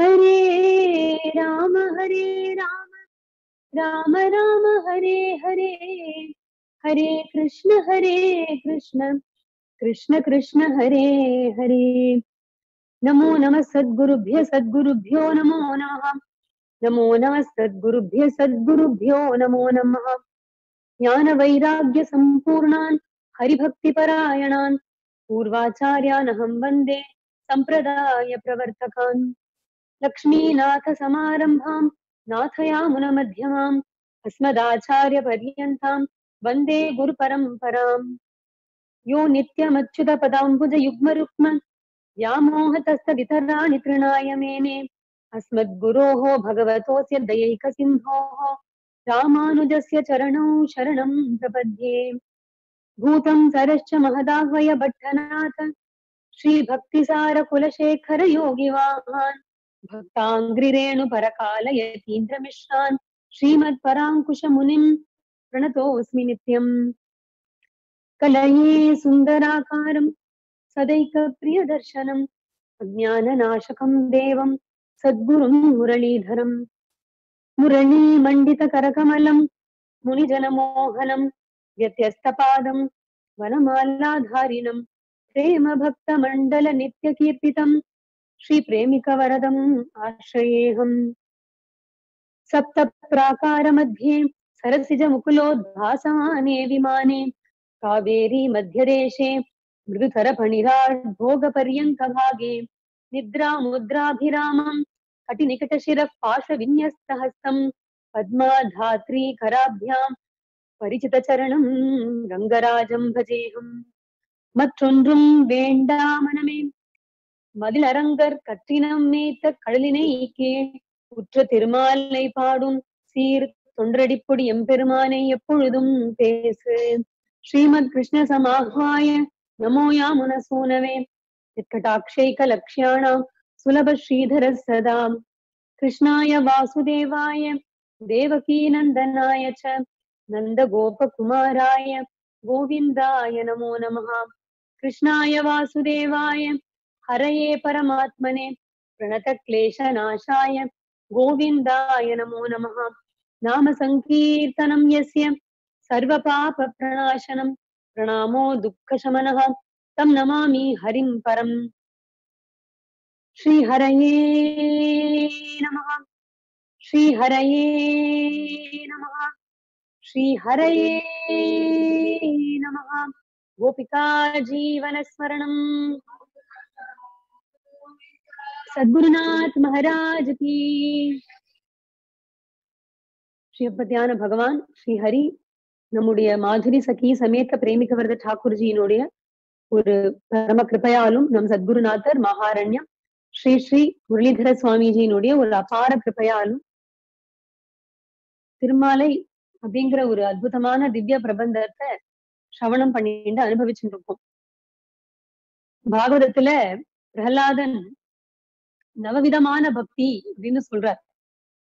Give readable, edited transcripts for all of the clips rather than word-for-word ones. हरे राम राम राम हरे हरे हरे कृष्ण कृष्ण कृष्ण हरे हरे। नमो नमः सद्गुरुभ्यो नमो नमः। नमो नमः सद्गुरुभ्यो नमो नमः। ज्ञान वैराग्य संपूर्णान् हरिभक्तिपरायणान् पूर्वाचार्यान् अहं वन्दे संप्रदाय प्रवर्तकान्। लक्ष्मीनाथ समारंभां नाथयामुनमध्यमां अस्मदाचार्य पर्यन्तां वंदे गुरुपरंपरां। यो नित्यमच्युतपदाम्बुजयुग्मरुक्मं व्यामोहतस्तदितराणि तृणाय मेने अस्मद्गुरोः भगवतोऽस्य दैहिकसिंहोः रामानुजस्य चरणौ शरणं प्रपद्ये। भूतं सरश्च महदाह्वय भट्टनाथ श्रीभक्तिसार कुलशेखर योगिवान् भक्तांग्रिरेणु परकालयतीन्द्रमिश्रान् श्रीमत्पराङ्कुश मुनिं प्रणतोऽस्मि नित्यम्। कलये सुन्दराकारं सदैकप्रियदर्शनम् अज्ञाननाशकं देवं सद्गुरुं मुरलीधरम्। मुरलीमण्डितकरकमलं मुनिजनमोहनं व्यत्यस्तपादं वनमालाधारिणं प्रेमभक्तमण्डलनित्यकीर्तितम् श्री प्रेमिकवरदं आश्रयेऽहम्। सप्तप्राकारमध्ये सरसिजमुकुलोद्भासमाने विमाने कावेरी मध्यदेशे मृदुतरफणिरार्भोगपर्यङ्कभागे निद्रामुद्राभिरामं कटिनिकटशिरः पाशविन्यस्तहस्तं पद्माधात्री कराभ्यां परिचितचरणं रङ्गराजं भजेऽहम्। मत्रुन्रुं वेण्डामनमे மதிலரங்கர் கற்றினம் மேய்த்த கடலினை உற்ற திருமாலை பாடும் சீர் தொண்டடிப்பொடி எம்பெருமானை எப்பொழுதும் பேசு। ஸ்ரீமத் கிருஷ்ண சமாஹாய நமோயாமுன சூனவே கட்டாட்சைக லக்ஷ்யாணாம் சுலப ஸ்ரீதர சதாம்। கிருஷ்ணாய வாசுதேவாய தேவகீநந்தனாய ச நந்த கோபகுமாராய கோவிந்தாய நமோ நமஹ। கிருஷ்ணாய வாசுதேவாய हरये परमात्मने प्रणतक्लेशनाशाय गोविन्दाय नमो नमः। नाम संकीर्तनं यस्य सर्वपापप्रणाशनं प्रणामो दुःखशमनः तं नमामि हरिं परम्। श्रीहरये नमः गोपिका जीवनस्मरणं। सद्गुरुनाथ महाराज की। श्रीपत्यान भगवान श्री हरि नम्मुடைய माधुरी सखी समेत प्रेमिकवरद ठाकुरजीயினுடைய ஒரு பரம கிருபையாலும் நம் சத்குருநாதர் மகாரண்யம் ஸ்ரீ ஸ்ரீ முரளிதர சுவாமிஜியினுடைய ஒரு அபார கிருபையாலும் திருமாலை அப்படிங்கற ஒரு அற்புதமான திவ்ய பிரபந்தத்தை श्रवणம் பண்ணிட்டு அனுபவிச்சுட்டு இருக்கோம்। பாகவதத்துல பிரஹ்லாதன் नवविधमान भक्ति அப்படின்னு சொல்றார்।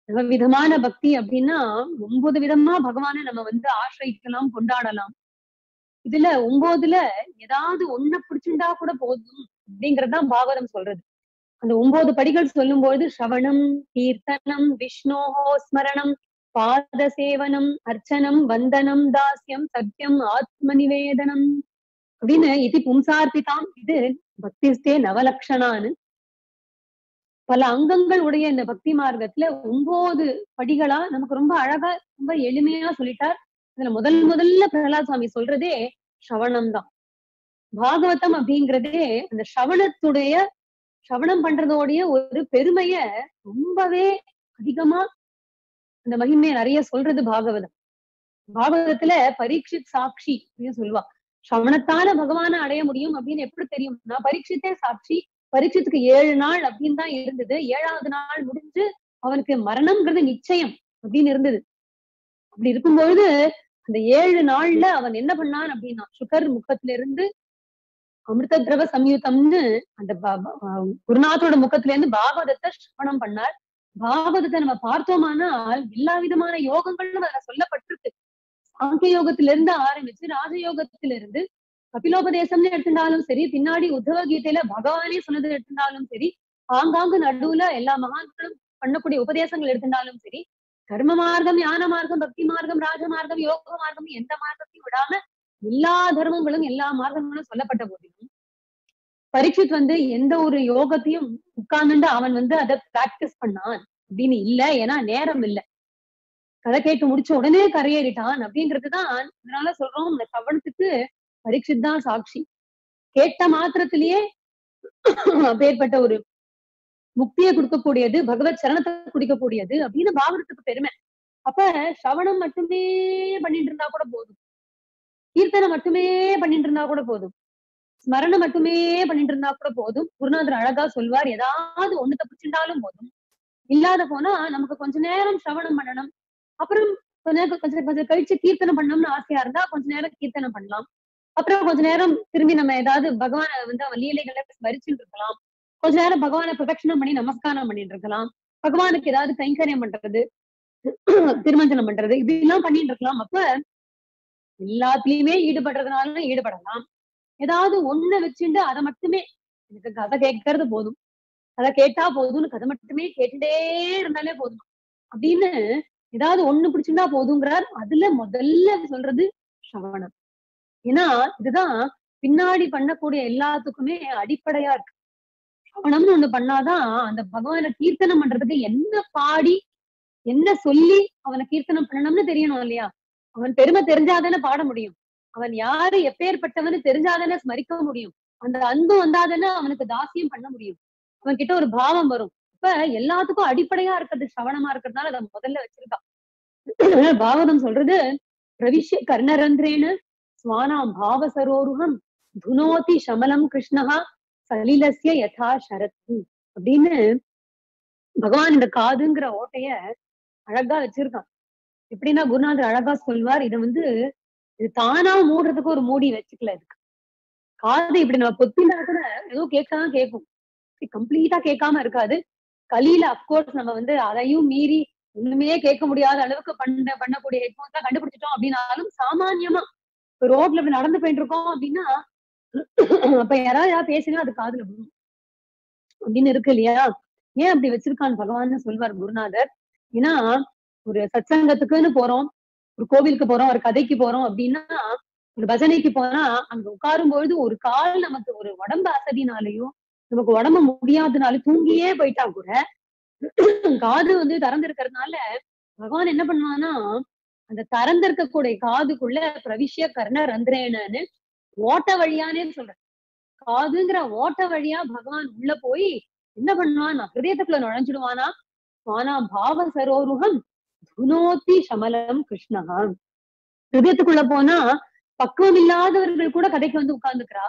நவவிதமான பக்தி அப்படின்னா 9 விதமா பகவானை நம்ம ஆசிரிக்கலாம் கொண்டாடலாம்। இதுல 9ல ஏதாவது ஒண்ண பிடிச்சுண்டா கூட போதும் அப்படிங்கறதுதான் பாகவதம் சொல்றது। அந்த 9 படிகள் சொல்லும்போது ஸ்ரவணம் கீர்த்தனம் விஷ்ணோஹோ ஸ்மரணம் பாத சேவனம் அர்ச்சனம் வந்தனம் தாஸ்யம் சத்தியம் ஆத்மநிவேதனம் அப்படின்னு இது பும்சார்பிதாம் இது பக்திஸ்தே நவலக்ஷணான்னு பல அங்கங்கள் உடைய இந்த பக்தி மார்க்கத்துல 9 படிகளா நமக்கு ரொம்ப அழகா ரொம்ப எளிமையா சொல்லிட்டார்। இதுல முதல்ல பிரகலாத் சுவாமி சொல்றதே ஸ்ரவணம் தான்। பாகவதம் அப்படிங்கிறதே அந்த ஸ்ரவணத்துடைய ஸ்ரவணம் பண்றதோடைய ஒரு பெருமைய ரொம்பவே அதிகமா அந்த மகிமையை நிறைய சொல்றது பாகவதம்। பாகவதத்துல பரீட்சித் சாட்சி அப்படின்னு சொல்லுவா। ஸ்ரவணத்தால பகவானை அடைய முடியும் அப்படின்னு எப்படி தெரியும்னா பரீட்சித்தே சாட்சி। பரீட்சித்துக்கு 7 நாள் அப்படின்னு தான் இருந்தது। 7வது நாள் முடிஞ்சு அவனுக்கு மரணம்ங்கிறது நிச்சயம் அப்படின்னு இருந்தது। அப்படி இருக்கும்பொழுது அந்த 7 நாள்ல அவன் என்ன பண்ணான் அப்படின்னா சுகர் முகத்துல இருந்து அமிர்த திரவ சம்யுத்தம்னு அந்த குருநாதரோட முகத்துல இருந்து பாகவதத்தை ஸ்ரவணம் பண்ணார்। பாகவதத்தை நம்ம பார்த்தோமானால் எல்லா விதமான யோகங்களும் அதுல சொல்லப்பட்டிருக்கு। சாங்கிய யோகத்தில இருந்து ஆரம்பிச்சு ராஜயோகத்திலிருந்து கபிலோபதேசம்னு எடுத்துட்டாலும் சரி, பின்னாடி உத்தவ கீதையில பகவானே சொன்னது எடுத்துட்டாலும் சரி, ஆங்காங்கு நடுவுல எல்லா மகான்களும் பண்ணக்கூடிய உபதேசங்கள் எடுத்துட்டாலும் சரி, கர்ம மார்க்கம், ஞான மார்க்கம், பக்தி மார்க்கம், ராஜ மார்க்கம், யோக மார்க்கம், எந்த மார்க்கத்தையும் விடாம எல்லா தர்மங்களும் எல்லா மார்க்கங்களும் சொல்லப்பட்ட போதிலும் பரீட்சித் வந்து எந்த ஒரு யோகத்தையும் உட்கார்ந்துட்டு அவன் வந்து அதை பிராக்டிஸ் பண்ணான் அப்படின்னு இல்ல. ஏன்னா நேரம் இல்லை, கதை கேட்டு முடிச்ச உடனே கரையேறிட்டான் அப்படின்றதுதான். அதனால சொல்றோம், இந்த கவனத்துக்கு பரீட்சித் தான் சாட்சி. கேட்ட மாத்திரத்திலேயே அப்பேற்பட்ட ஒரு முக்தியை கொடுக்கக்கூடியது, பகவத் சரணத்தை குடிக்கக்கூடியது அப்படின்னு பாவனத்துக்கு பெருமை. அப்ப சவணம் மட்டுமே பண்ணிட்டு இருந்தா கூட போதும், கீர்த்தனம் மட்டுமே பண்ணிட்டு இருந்தா கூட போதும், ஸ்மரணம் மட்டுமே பண்ணிட்டு இருந்தா கூட போதும். குருநாதர் அழகா சொல்வார், ஏதாவது ஒண்ணு தப்பிச்சுட்டாலும் போதும், இல்லாத போனா நமக்கு கொஞ்ச நேரம் சிரவணம் பண்ணணும், அப்புறம் கொஞ்சம் கழிச்சு கீர்த்தனம் பண்ணணும்னு ஆசையா இருந்தா கொஞ்ச நேரம் கீர்த்தனம் பண்ணலாம், அப்புறம் கொஞ்ச நேரம் திரும்பி நம்ம ஏதாவது பகவானை வந்து அவன் லீலைகளை ஸ்மரிச்சுட்டு இருக்கலாம், கொஞ்ச நேரம் பகவானை பிரதட்சணம் பண்ணி நமஸ்காரம் பண்ணிட்டு இருக்கலாம், பகவானுக்கு ஏதாவது கைங்கரியம் பண்றது, திருமஞ்சனம் பண்றது, இதெல்லாம் பண்ணிட்டு இருக்கலாம். அப்ப எல்லாத்துலயுமே ஈடுபடுறதுனால ஈடுபடலாம். ஏதாவது ஒண்ணு வச்சுட்டு அதை மட்டுமே, எனக்கு கதை கேட்கறது போதும், கதை கேட்டா போதும்னு கதை மட்டுமே கேட்டுட்டே இருந்தாலே போதும் அப்படின்னு ஏதாவது ஒண்ணு பிடிச்சிருந்தா போதுங்கிறார். அதுல முதல்ல சொல்றது சவணம். ஏன்னா இதுதான் பின்னாடி பண்ணக்கூடிய எல்லாத்துக்குமே அடிப்படையா இருக்கு. சவணம்னு ஒண்ணு பண்ணாதான் அந்த பகவான கீர்த்தனம் பண்றதுக்கு என்ன பாடி என்ன சொல்லி அவனை கீர்த்தனம் பண்ணணும்னு தெரியணும் இல்லையா? அவன் பெருமை தெரிஞ்சாதானே பாட முடியும், அவன் யாரு எப்பேற்பட்டவனு தெரிஞ்சாதானே ஸ்மரிக்க முடியும், அந்த அன்பு வந்தாதானே அவனுக்கு தாசியம் பண்ண முடியும், அவன் கிட்ட ஒரு பாவம் வரும். இப்ப எல்லாத்துக்கும் அடிப்படையா இருக்கிறது சவணமா இருக்கிறதுனால அதை முதல்ல வச்சிருக்கான். பாகவதம் சொல்றது, பிரவிஷ்ய கர்ணரந்திரேன ஸ்வானாம் பாவசரோருகம் துனோதி சமலம் கிருஷ்ணஹா சலிலசிய யதா சரத்து அப்படின்னு பகவான் இந்த காதுங்கிற ஓட்டைய அழகா வச்சிருக்கான். எப்படின்னா குருநாதர் அழகா சொல்வார், இதை வந்து இது தானா மூடுறதுக்கு ஒரு மூடி வச்சுக்கல. இதுக்கு காது இப்படி நம்ம பொத்தினா கூட ஏதோ கேட்கதான் கேட்கும், கம்ப்ளீட்டா கேட்காம இருக்காது. கலியில அப்கோர்ஸ் நம்ம வந்து அதையும் மீறி ஒண்ணுமே கேட்க முடியாத அளவுக்கு பண்ணக்கூடிய ஹெட்போன்ஸ் எல்லாம் கண்டுபிடிச்சிட்டோம் அப்படின்னாலும், சாமான்யமா இப்ப ரோட்ல இப்படி நடந்து போயிட்டு இருக்கோம் அப்படின்னா அப்ப யாராவது பேசினா அது காதுல விழும் அப்படின்னு இருக்கு இல்லையா? ஏன் அப்படி வச்சிருக்கான் பகவான்னு சொல்வார் குருநாதர். ஏன்னா ஒரு சத்சங்கத்துக்குன்னு போறோம், ஒரு கோவிலுக்கு போறோம், ஒரு கதைக்கு போறோம் அப்படின்னா, ஒரு பஜனைக்கு போனா அங்க உட்காரும்பொழுது ஒரு கால் நமக்கு ஒரு உடம்பு அசதினாலேயோ நமக்கு உடம்பு முடியாதனால தூங்கியே போயிட்டா கூட காது வந்து திறந்திருக்கிறதுனால பகவான் என்ன பண்ணுவான்னா அந்த திறந்திருக்க கூடிய காதுக்குள்ள பிரவிஷ்ய கர்ண ரந்திரேனு ஓட்ட வழியானே சொல்ற காதுங்கிற ஓட்ட வழியா பகவான் உள்ள போய் என்ன பண்ணுவான், ஹிருதயத்துக்குள்ள நுழைஞ்சிடுவானா. ஆனா பாவ சரோருகம் துனோத்தி சமலம் கிருஷ்ணஹா, ஹிருதயத்துக்குள்ள போனா பக்குவம் இல்லாதவர்கள் கூட கதைக்கு வந்து உட்கார்ந்துக்கிறா.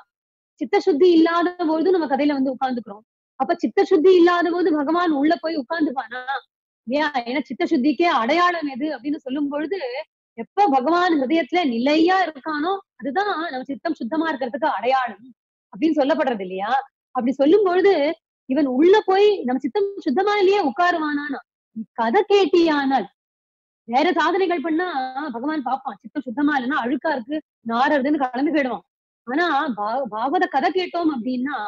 சித்த சுத்தி இல்லாத போது நம்ம கதையில வந்து உட்கார்ந்துக்கிறோம். அப்ப சித்த சுத்தி இல்லாத போது பகவான் உள்ள போய் உட்கார்ந்துப்பானா இல்லையா? ஏன்னா சித்த சுத்திக்கே அடையாளம் எது அப்படின்னு சொல்லும் பொழுது, எப்ப பகவான் ஹிருதயத்துல நிலையா இருக்கானோ அதுதான் நம்ம சித்தம் சுத்தமா இருக்கிறதுக்கு அடையாளம் அப்படின்னு சொல்லப்படுறது இல்லையா? அப்படி சொல்லும் பொழுது இவன் உள்ள போய் நம்ம சித்தம் சுத்தமா இல்லையே உட்காருவானானா, கதை கேட்டியானால் வேற சாதனைகள் பண்ணா பகவான் பார்ப்பான் சித்தம் சுத்தமா இல்லைன்னா அழுக்கா இருக்கு நாரதுன்னு கிளம்பி போயிடுவான். ஆனா பாகவத கதை கேட்டோம் அப்படின்னா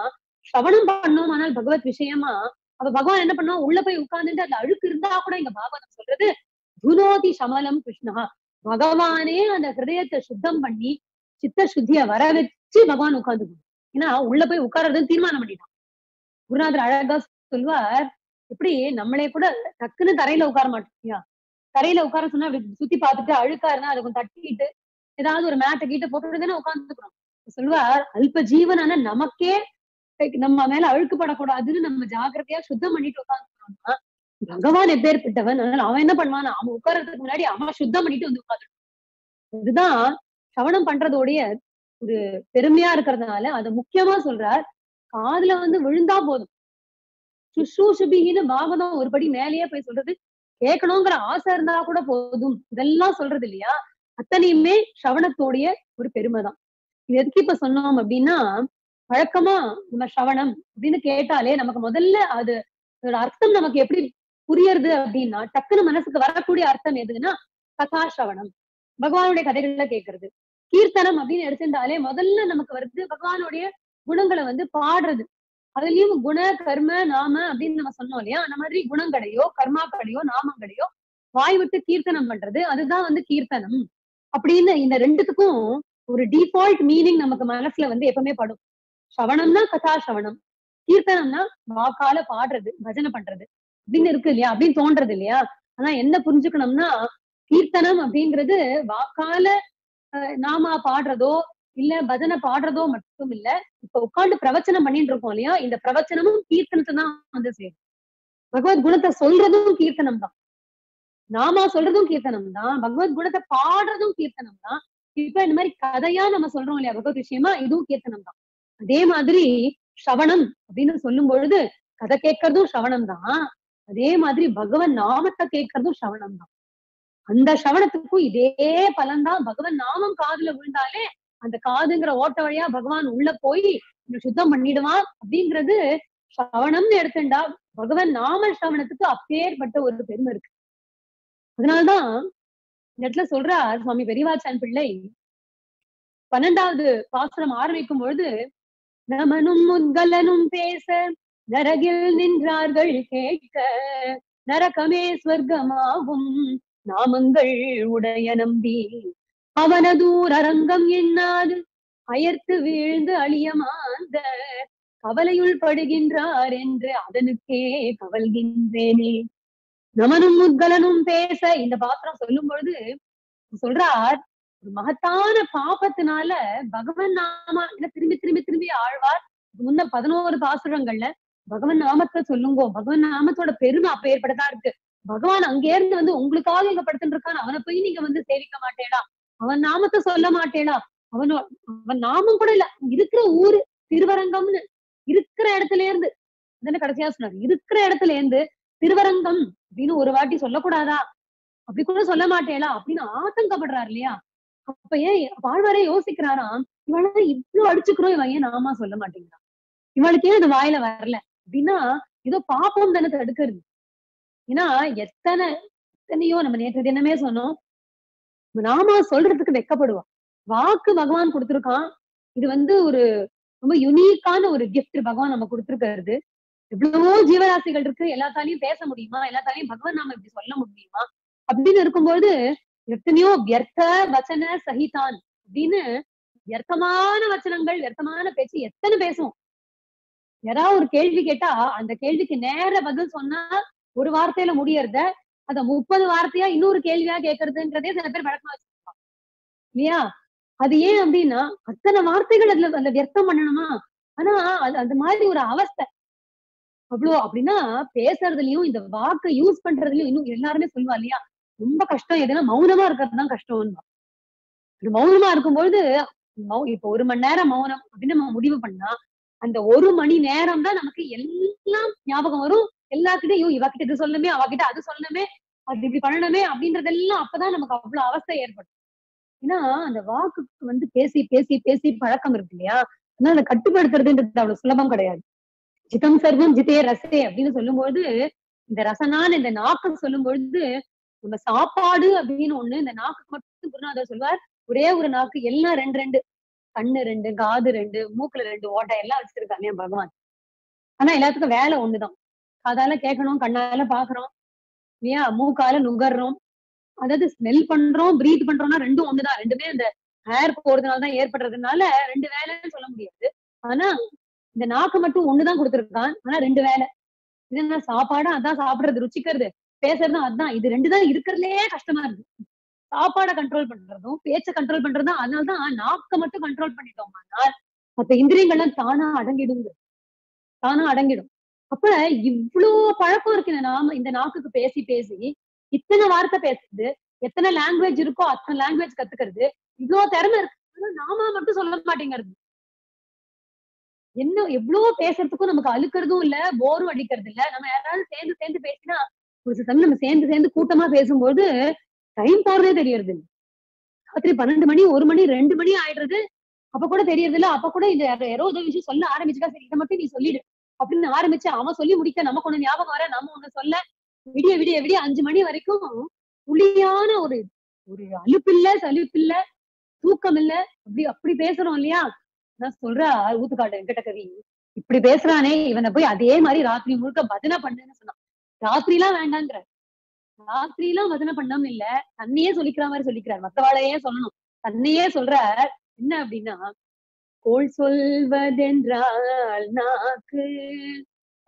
சிரவணம் பண்ணோம், ஆனால் பகவத் விஷயமா அப்ப பகவான் என்ன பண்ணுவோம், உள்ள போய் உட்கார்ந்துட்டு அந்த அழுக்கு இருந்தா கூட இங்க பாகவதம் சொல்றது துனோதி சமலம் கிருஷ்ணஹா, பகவானே அந்த ஹிருதயத்தை சுத்தம் பண்ணி சித்த சுத்திய வர வச்சு பகவான் உட்கார்ந்துக்கணும். ஏன்னா உள்ள போய் உட்கார்றதுன்னு தீர்மானம் பண்ணிட்டான். குருநாதர் அழகா சொல்வார், எப்படி நம்மளே கூட டக்குன்னு தரையில உட்கார மாட்டோம்யா? தரையில உட்கார சொன்னா அப்படி சுத்தி பார்த்துட்டு அழுக்கா இருந்தா அதை கொஞ்சம் தட்டிட்டு ஏதாவது ஒரு மேட்டை கீட்ட போட்டுட்டுதானே உட்கார்ந்துக்கிறோம். சொல்வார், அல்ப ஜீவனான நமக்கே நம்ம மேல அழுக்குப்படக்கூடாதுன்னு நம்ம ஜாகிரதையா சுத்தம் பண்ணிட்டு உட்காந்துட்டோம்னா பகவான் எப்பேற்பட்டவன், அவன் என்ன பண்ணுவான், அவன் உட்கார்றதுக்கு முன்னாடி அவன் சுத்தம் பண்ணிட்டு வந்து உட்காந்துட்டான். இதுதான் சவணம் பண்றதோடைய ஒரு பெருமையா இருக்கிறதுனால அதை முக்கியமா சொல்றார். காதுல வந்து விழுந்தா போதும், சுஷூஷுபின்னு பாகவதம் ஒரு படி மேலேயே போய் சொல்றது, கேட்கணுங்கிற ஆசை இருந்தா கூட போதும், இதெல்லாம் சொல்றது இல்லையா? அத்தனையுமே சவணத்தோடைய ஒரு பெருமைதான். இது எதுக்கு இப்ப சொன்னோம் அப்படின்னா, வழக்கமா நம்ம சவணம் அப்படின்னு கேட்டாலே நமக்கு முதல்ல அது அதோட அர்த்தம் நமக்கு எப்படி புரியறது அப்படின்னா, டக்குன்னு மனசுக்கு வரக்கூடிய அர்த்தம் எதுன்னா கதா சவணம், பகவானுடைய கதைகள்ல கேட்கறது. கீர்த்தனம் அப்படின்னு எடுத்திருந்தாலே முதல்ல நமக்கு வருது பகவானுடைய குணங்களை வந்து பாடுறது, அதுலயும் குண கர்ம நாம அப்படின்னு நம்ம சொன்னோம் இல்லையா? அந்த மாதிரி குணங்களையோ கர்மாக்களையோ நாமங்களையோ வாய் விட்டு கீர்த்தனம் பண்றது, அதுதான் வந்து கீர்த்தனம் அப்படின்னு இந்த ரெண்டுத்துக்கும் ஒரு டிஃபால்ட் மீனிங் நமக்கு மனசுல வந்து எப்பவுமே படும். சவணம்னா கதா சவணம், கீர்த்தனம்னா வாக்கால பாடுறது பஜனை பண்றது அப்படின்னு இருக்கு இல்லையா? அப்படின்னு தோன்றது இல்லையா? ஆனா என்ன புரிஞ்சுக்கணும்னா, கீர்த்தனம் அப்படிங்கிறது வாக்கால நாமா பாடுறதோ இல்ல பஜனை பாடுறதோ மட்டும் இல்ல, இப்ப உட்காந்து பிரவச்சனம் பண்ணிட்டு இருக்கோம் இல்லையா? இந்த பிரவச்சனமும் கீர்த்தனத்தை தான் வந்து சேரும். பகவத் குணத்தை சொல்றதும் கீர்த்தனம் தான், நாமா சொல்றதும் கீர்த்தனம் தான், பகவத் குணத்தை பாடுறதும் கீர்த்தனம் தான். இப்ப இந்த மாதிரி கதையா நம்ம சொல்றோம் இல்லையா பகவத் விஷயமா, இதுவும் கீர்த்தனம் தான். அதே மாதிரி ஸ்ரவணம் அப்படின்னு சொல்லும் பொழுது கதை கேட்கறதும் ஸ்ரவணம் தான், அதே மாதிரி பகவன் நாமத்தை கேட்கறதும் ஸ்ரவணம் தான். அந்த ஸ்ரவணத்துக்கும் இதே பலன்தான். பகவன் நாமம் காதுல விழுந்தாலே அந்த காதுங்கிற ஓட்ட வழியா பகவான் உள்ள போய் சுத்தம் பண்ணிடுவான் அப்படிங்கிறது ஸ்ரவணம்னு எடுத்துண்டா பகவன் நாம ஸ்ரவணத்துக்கு அப்பேற்பட்ட ஒரு பெருமை இருக்கு. அதனால்தான் இந்த இடத்துல சொல்றார் சுவாமி பெரியவாச்சான் பிள்ளை 12வது பாசுரம் ஆரம்பிக்கும் பொழுது, நமனும் உத்கலனும் பேச நரகில் நின்றார்கள் கேட்க, நரகமே ஸ்வர்க்கமாகும் நாமங்கள் உடைய நம்பி, அவனதூர் அரங்கம் எண்ணாது அயர்த்து வீழ்ந்து அழியமாந்த கவலையுள் படுகின்றார் என்று அதனுக்கே கவல்கின்றேனே. நமனும் உத்கலனும் பேச இந்த பாத்திரம் சொல்லும் பொழுது சொல்றார், ஒரு மகத்தான பாபத்தினால பகவன் நாம திரும்பி திரும்பி திரும்பி ஆழ்வார் முன்ன 11 பாசுரங்கள்ல பகவன் நாமத்தை சொல்லுங்கோ, பகவன் நாமத்தோட பெருமை அப்ப ஏற்பட்டதா இருக்கு. பகவான் அங்கே இருந்து வந்து உங்களுக்காக இங்க படுத்துட்டு இருக்கான், அவனை போய் நீங்க வந்து சேவிக்க மாட்டேடா, அவன் நாமத்தை சொல்ல மாட்டேடா, அவன் நாமம் கூட இல்ல, இருக்கிற ஊரு திருவரங்கம்னு இருக்கிற இடத்துல இருந்து தானே கடைசியா சொன்னார், இருக்கிற இடத்துல இருந்து திருவரங்கம் அப்படின்னு ஒரு வாட்டி சொல்லக்கூடாதா, அப்படி கூட சொல்ல மாட்டேலா அப்படின்னு ஆதங்கப்படுறாரு இல்லையா? அப்ப ஏன் வாழ்வாரே யோசிக்கிறாராம், இவள இவ்வளவு அடிச்சுக்கிறோம், இவன் ஏன் நாமா சொல்ல மாட்டேங்கிறான், இவளுக்கு ஏன் அது வாயில வரல அப்படின்னா ஏதோ பாப்பம் தானே தடுக்கிறது. ஏன்னா எத்தனையோ நம்ம நேற்று தினமே சொன்னோம், நாமா சொல்றதுக்கு வெக்கப்படுவான். வாக்கு பகவான் கொடுத்துருக்கான், இது வந்து ஒரு ரொம்ப யூனிக்கான ஒரு கிஃப்ட் பகவான் நம்ம கொடுத்துருக்கிறது. எவ்வளவோ ஜீவராசிகள் இருக்கு, எல்லாத்தாலையும் பேச முடியுமா, எல்லாத்தாலையும் பகவான் நாம இப்படி சொல்ல முடியுமா அப்படின்னு இருக்கும்போது எத்தனையோ வியர்த்த வச்சன சகிதான் அப்படின்னு வியர்த்தமான வச்சனங்கள் வியர்த்தமான பேச்சு எத்தனை பேசும். யாராவது ஒரு கேள்வி கேட்டா அந்த கேள்விக்கு நேர பதில் சொன்னா ஒரு வார்த்தையில முடியறத அத 30 வார்த்தையா இன்னொரு கேள்வியா கேட்கறதுன்றதே சில பேர் வழக்கமா வச்சிருப்பாங்க இல்லையா? அது ஏன் அப்படின்னா அத்தனை வார்த்தைகள் அதுல அந்த வியர்த்தம் பண்ணணுமா? ஆனா அது அந்த மாதிரி ஒரு அவஸ்தை அவ்வளோ. அப்படின்னா பேசுறதுலயும் இந்த வாக்கை யூஸ் பண்றதுலயும் இன்னும் எல்லாருமே சொல்லுவா இல்லையா, ரொம்ப கஷ்டம் எதுனா மௌனமா இருக்கிறதுதான் கஷ்டம்னு. மௌனமா இருக்கும்பொழுது இப்ப 1 மணி நேரம் மௌனம் அப்படின்னு நம்ம முடிவு பண்ணா அந்த 1 மணி நேரம் தான் நமக்கு எல்லாம் ஞாபகம் வரும். எல்லாத்துக்கிட்டையும் இவகிட்ட இது சொல்லணுமே, அவகிட்ட அது சொல்லணுமே, அது இப்படி பண்ணணுமே அப்படின்றதெல்லாம் அப்பதான் நமக்கு அவ்வளவு அவஸ்தை ஏற்படும். ஏன்னா அந்த வாக்குக்கு வந்து பேசி பேசி பேசி பழக்கம் இருக்கு இல்லையா? அதனால அதை கட்டுப்படுத்துறதுன்றது அவ்வளவு சுலபம் கிடையாது. ஜிதம் சர்வம் ஜிதே ரசே அப்படின்னு சொல்லும்போது இந்த ரசனான்னு இந்த நாக்கு சொல்லும் பொழுது நம்ம சாப்பாடு அப்படின்னு ஒண்ணு, இந்த நாக்கு மட்டும் குருநாதர் சொல்வார் ஒரே ஒரு நாக்கு, எல்லாம் 2 2, கண்ணு 2, காது 2, மூக்குல 2 ஓட்டை எல்லாம் வச்சிருக்காங்க பகவான். ஆனா எல்லாத்துக்கும் வேலை ஒண்ணுதான், காதால கேட்கணும், கண்ணால பாக்குறோம் இல்லையா, மூக்கால நுகர்றோம், அதாவது ஸ்மெல் பண்றோம், பிரீத் பண்றோம்னா ரெண்டும் ஒண்ணுதான், ரெண்டுமே அந்த ஏர் போறதுனாலதான் ஏற்படுறதுனால 2 வேலைன்னு சொல்ல முடியாது. ஆனா இந்த நாக்கு மட்டும் ஒண்ணுதான் கொடுத்துருக்கான், ஆனா 2 வேலை. இது என்ன சாப்பாடா, அதான் சாப்பிடுறது, ருச்சிக்கிறது, பேசுறதும் அதான். இது 2 தான் இருக்கிறதுலயே கஷ்டமா இருக்கு, சாப்பாடை கண்ட்ரோல் பண்றதும் பேச்சை கண்ட்ரோல் பண்றதும். அதனாலதான் நாக்கை மட்டும் கண்ட்ரோல் பண்ணிட்டோம், ஆனால் மற்ற இந்திரியங்கள்லாம் தானா அடங்கிடுங்க, தானா அடங்கிடும். அப்ப இவ்வளோ பழக்கம் இருக்கு இந்த நாக்குக்கு பேசி பேசி, இத்தனை வார்த்தை பேசுறது, எத்தனை லாங்குவேஜ் இருக்கோ அத்தனை லாங்குவேஜ் கத்துக்கிறது, இவ்வளோ திறமை இருக்கு. ஆனா நாம மட்டும் சொல்ல மாட்டேங்கிறது. என்ன எவ்வளவோ பேசுறதுக்கும் நமக்கு அழுக்கிறதும் இல்ல, போரும் அடிக்கிறது இல்ல. நம்ம யாராவது சேர்ந்து சேர்ந்து பேசினா, ஒரு சில நம்ம சேர்ந்து சேர்ந்து கூட்டமா பேசும்போது டைம் போறதே தெரியறது இல்லை. ராத்திரி 12 மணி, 1 மணி, 2 மணி ஆயிடுறது, அப்ப கூட தெரியறது இல்ல. அப்ப கூட இந்த யாரோ ஏதோ விஷயம் சொல்ல ஆரம்பிச்சுக்கா, சரி இதை மட்டும் நீ சொல்லிடு அப்படின்னு ஆரம்பிச்சு அவன் சொல்லி முடிக்க நமக்கு ஒண்ணு ஞாபகம் வர, நம்ம ஒண்ணு சொல்ல, விடிய விடிய விடிய 5 மணி வரைக்கும் புளியான ஒரு அலுப்பில்ல, சலுப்பில்ல, தூக்கம் இல்ல, அப்படி அப்படி பேசுறோம் இல்லையா? நான் சொல்ற ஊத்துக்காடு வெங்கடகவி, இப்படி பேசுறானே இவனை போய் அதே மாதிரி ராத்திரி முழுக்க பஜனை பண்ணுன்னு சொன்னான். ராத்திரி எல்லாம் வேண்டாங்கிற, ராத்திரி எல்லாம் பஜனை பண்ணாம இல்ல, தன்னையே சொல்லிக்கிற மாதிரி சொல்லிக்கிறார். மத்தவாளையே சொல்லணும், தன்னையே சொல்ற. என்ன அப்படின்னா, கோள் சொல்வதென்றால் நாக்கு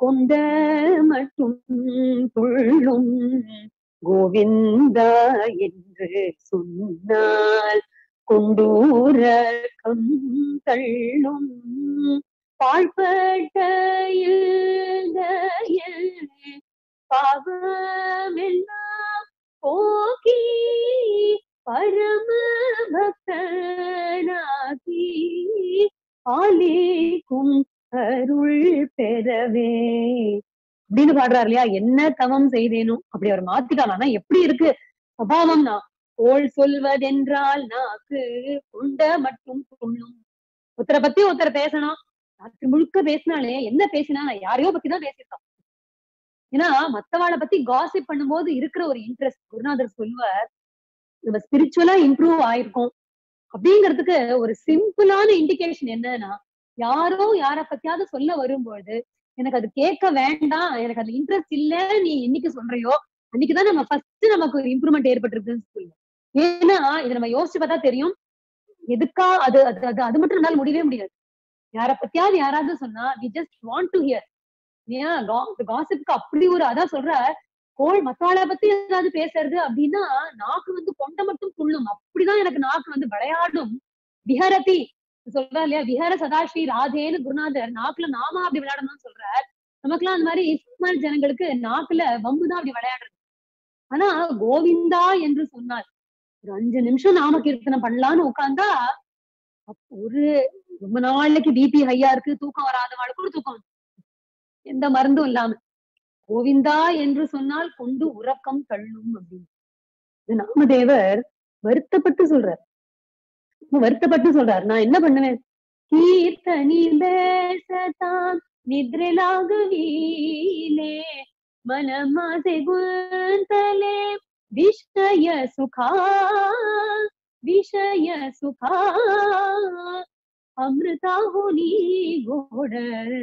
கொண்ட மட்டும் துள்ளும் கோவிந்தா என்று சொன்னால் கொண்டூர கம் தள்ளும் பாழ்பட்டையில் பாவமெல்லாம் போக்கி பரம பக்தனாகி ஆலேக்கும் அருள் பெறவே அப்படின்னு பாடுறாரு இல்லையா? என்ன தவம் செய்தேனும் அப்படி அவர் மாத்திட்டானா எப்படி இருக்கு அபாவம்னா, கோள் சொல்வதென்றால் நாக்கு உண்ட மட்டும் கொள்ளும். ஒருத்தரை பத்தி ஒருத்தர் பேசணும், ராத்திரி முழுக்க பேசினாலே என்ன பேசினா, நான் யாரையோ பத்திதான் பேசியிருக்கான். ஏன்னா மத்தவாளை பத்தி காசிப் பண்ணும்போது இருக்கிற ஒரு இன்ட்ரெஸ்ட். குருநாதர் சொல்லுவார், நம்ம ஸ்பிரிச்சுவலா இம்ப்ரூவ் ஆயிருக்கோம் அப்படிங்கிறதுக்கு ஒரு சிம்பிளான இண்டிகேஷன் என்னன்னா, யாரோ யார பத்தியாவது சொல்ல வரும்போது எனக்கு அது கேட்க வேண்டாம், எனக்கு அது இன்ட்ரெஸ்ட் இல்ல, நீ என்னைக்கு சொல்றியோ அன்னைக்குதான் நம்ம ஃபர்ஸ்ட் நமக்கு ஒரு இம்ப்ரூவ்மெண்ட் ஏற்பட்டிருக்குன்னு சொல்லுவோம். ஏன்னா இதை நம்ம யோசிச்சு பார்த்தா தெரியும், எதுக்கா அது அது அது மட்டும் என்னால் முடியவே முடியாது. யார பத்தியாவது யாராவது சொன்னா we just want to hear. ஏன் காசிப்க்கு அப்படி ஒரு அதான் சொல்ற, கோள் மசாலா பத்தி ஏதாவது பேசுறது அப்படின்னா நாக்கு வந்து கொண்ட மட்டும் துள்ளும். அப்படிதான் எனக்கு நாக்கு வந்து விளையாடும். விஹரதி சொல்றா இல்லையா, விஹர சதாஸ்ரீ ராதேன்னு குருநாதர் நாக்குல நாமா அப்படி விளையாடணும்னு சொல்றார். நமக்குலாம் அந்த மாதிரி இஸ்மால் ஜனங்களுக்கு நாக்குல வம்புதான் அப்படி விளையாடுறது. ஆனா கோவிந்தா என்று சொன்னார், ஒரு 5 நிமிஷம் நாம கீர்த்தனம் பண்ணலான்னு உட்கார்ந்தா ஒரு ரொம்ப நாளைக்கு பிபி ஹையா இருக்கு, தூக்கம் வராதவாளுக்கு ஒரு தூக்கம், எந்த மருந்தும் இல்லாம கோவிந்தா என்று சொன்னால் கொண்டு உறக்கம் தள்ளும் அப்படின்னு நாமதேவர் வருத்தப்பட்டு சொல்றார். வருத்தப்பட்டு சொல்றாரு, நான் என்ன பண்ணுவேன், கீர்த்தனி பேசத்தான் நித்ரலாகவீலே மனமாசை குந்தலே விஷய சுகா விஷய சுகா அமிர்தா ஹோனி கோடர்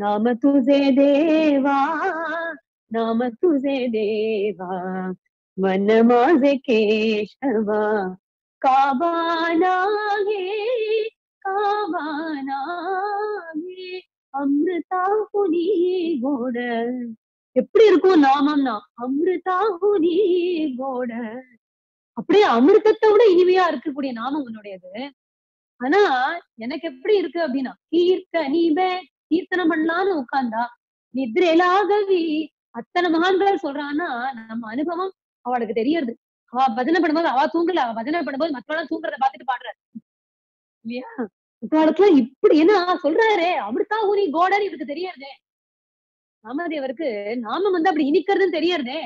नाम तुझे देवा नाम तुझे देवा मन माझे केशवा कावाना है अमृता हुनी गोड़ எப்படி இருக்கும் நாமம்னா அமிர்தா ஹுனி கோட. அப்படியே அமிர்தத்தை விட இனிமையா இருக்கக்கூடிய நாமம் உன்னுடையது. ஆனா எனக்கு எப்படி இருக்கு அப்படின்னா, கீர்த்தனி கீர்த்தனம் பண்ணலான்னு உட்கார்ந்தா நித்ரேலாகவி. அத்தனை மகான்கள் சொல்றான்னா நம்ம அனுபவம் அவளுக்கு தெரியுது. அவ பஜனை பண்ணும்போது அவ தூங்கல, அவ பஜனை பண்ணும்போது மத்தவெல்லாம் தூங்குறத பாத்துட்டு பாடுறாரு இல்லையா? மத்தவளுக்குலாம் இப்படி ஏன்னா சொல்றாரு அமிர்தா ஊனி கோடர் இவருக்கு தெரியுறதே. ராமதேவருக்கு நாமம் வந்து அப்படி இனிக்கிறதுன்னு தெரியுறதே.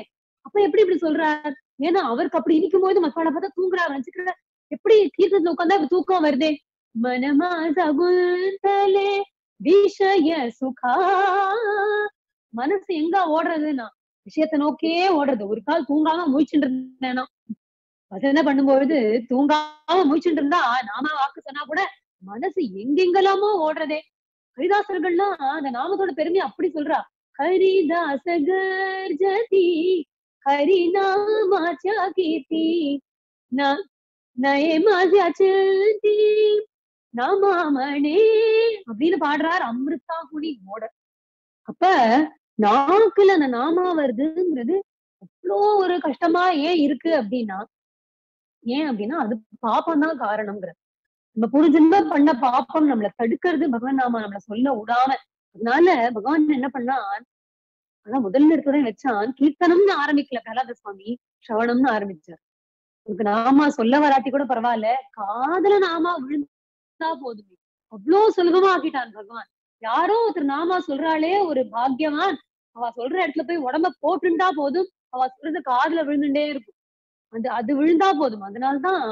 அப்ப எப்படி இப்படி சொல்றாரு? ஏன்னா அவருக்கு அப்படி இனிக்கும் போது மத்தவளை பார்த்தா தூங்குறா நினைச்சுக்கிற. எப்படி கீர்த்தனத்துல உட்கார்ந்தா இப்படி தூக்கம் வருதே? மனமாசகுந்தலே விஷய சுகா. மனசு எங்க ஓடுறதுன்னா விஷயத்த நோக்கியே ஓடுறது. ஒரு கால் தூங்காம முழிச்சுட்டு இருந்தேனா பஜனை பண்ணும்போது, தூங்காம முழிச்சுட்டு இருந்தா நாம வாக்கு சொன்னா கூட மனசு எங்கெங்கெல்லாமோ ஓடுறதே. ஹரிதாசர்கள்லாம் அந்த நாமத்தோட பெருமையை அப்படி சொல்றா. ஹரிதாசகர் ஜதி ஹரிநாமாச்சா கீர்த்தி நயமாச்சா சிந்தி நாமாமணே அப்படின்னு பாடுறார். அமிர்தா குடி மோட. அப்ப நாக்குல அந்த நாமா வருதுங்கிறது அவ்வளோ ஒரு கஷ்டமா ஏன் இருக்கு அப்படின்னா, ஏன் அப்படின்னா அது பாப்பம் தான் காரணம்ங்கிறது. நம்ம புரிஞ்சுன்னா பண்ண பாப்பம் நம்மளை தடுக்கிறது, பகவான் நாம நம்மளை சொல்ல விடாம. அதனால பகவான் என்ன பண்ணான், அதான் முதல்ல இருக்கிறதே வச்சான். கீர்த்தனம்னு ஆரம்பிக்கல பிரகலாத சுவாமி, சிரவணம்னு ஆரம்பிச்சார். உனக்கு நாமா சொல்ல வராட்டி கூட பரவாயில்ல, காதல நாமா விழுந்து போதுமே. அவ்வளவு சுலபமா ஆக்கிட்டான் பகவான். யாரோ ஒருத்தர் நாமா சொல்றாளே ஒரு பாக்யவான், அவ சொல்ற இடத்துல போய் உடம்ப போட்டுண்டா போதும், அவ சொல்றது காதுல விழுந்துட்டே இருக்கும், அந்த அது விழுந்தா போதும். அதனால்தான்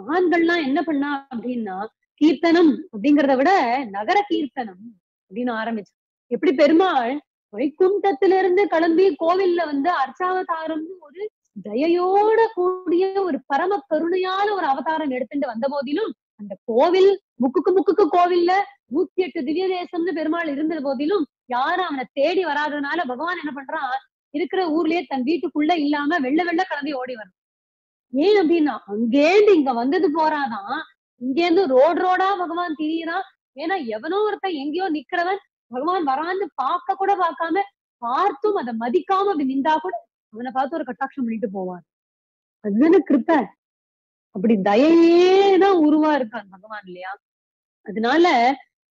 மகான்கள்லாம் என்ன பண்ணா அப்படின்னா, கீர்த்தனம் அப்படிங்கிறத விட நகர கீர்த்தனம் அப்படின்னு ஆரம்பிச்சு. எப்படி பெருமாள் வைகுண்டத்திலிருந்து கிளம்பி கோவில்ல வந்து அர்ச்சாவதாரம்னு ஒரு தயையோட கூடிய ஒரு பரம கருணையான ஒரு அவதாரம் எடுத்துட்டு வந்த போதிலும் அந்த கோவில் முக்குக்கு முக்குக்கு கோவில்ல 108 திவ்ய தேசம்னு பெருமாள் இருந்த போதிலும் யாரும் அவனை தேடி வராதனால பகவான் என்ன பண்றான், இருக்கிற ஊர்லயே தன் வீட்டுக்குள்ள இல்லாம வெள்ள வெள்ள கலந்து ஓடி வரும். ஏன் அப்படின்னா அங்கேருந்து இங்க வந்தது போறாதான், இங்கேருந்து ரோடு ரோடா பகவான் திரியறான். ஏன்னா எவனோ ஒருத்தன் எங்கேயோ நிக்கிறவன் பகவான் வரான்னு பார்க்க கூட பார்க்காம, பார்த்தும் அதை மதிக்காம அப்படி நின்றா கூட அவனை பார்த்து ஒரு கட்டாட்சம் பண்ணிட்டு போவான். அதுதானே கிருப்ப. அப்படி தயையேதான் உருவா இருக்கான் பகவான் இல்லையா. அதனால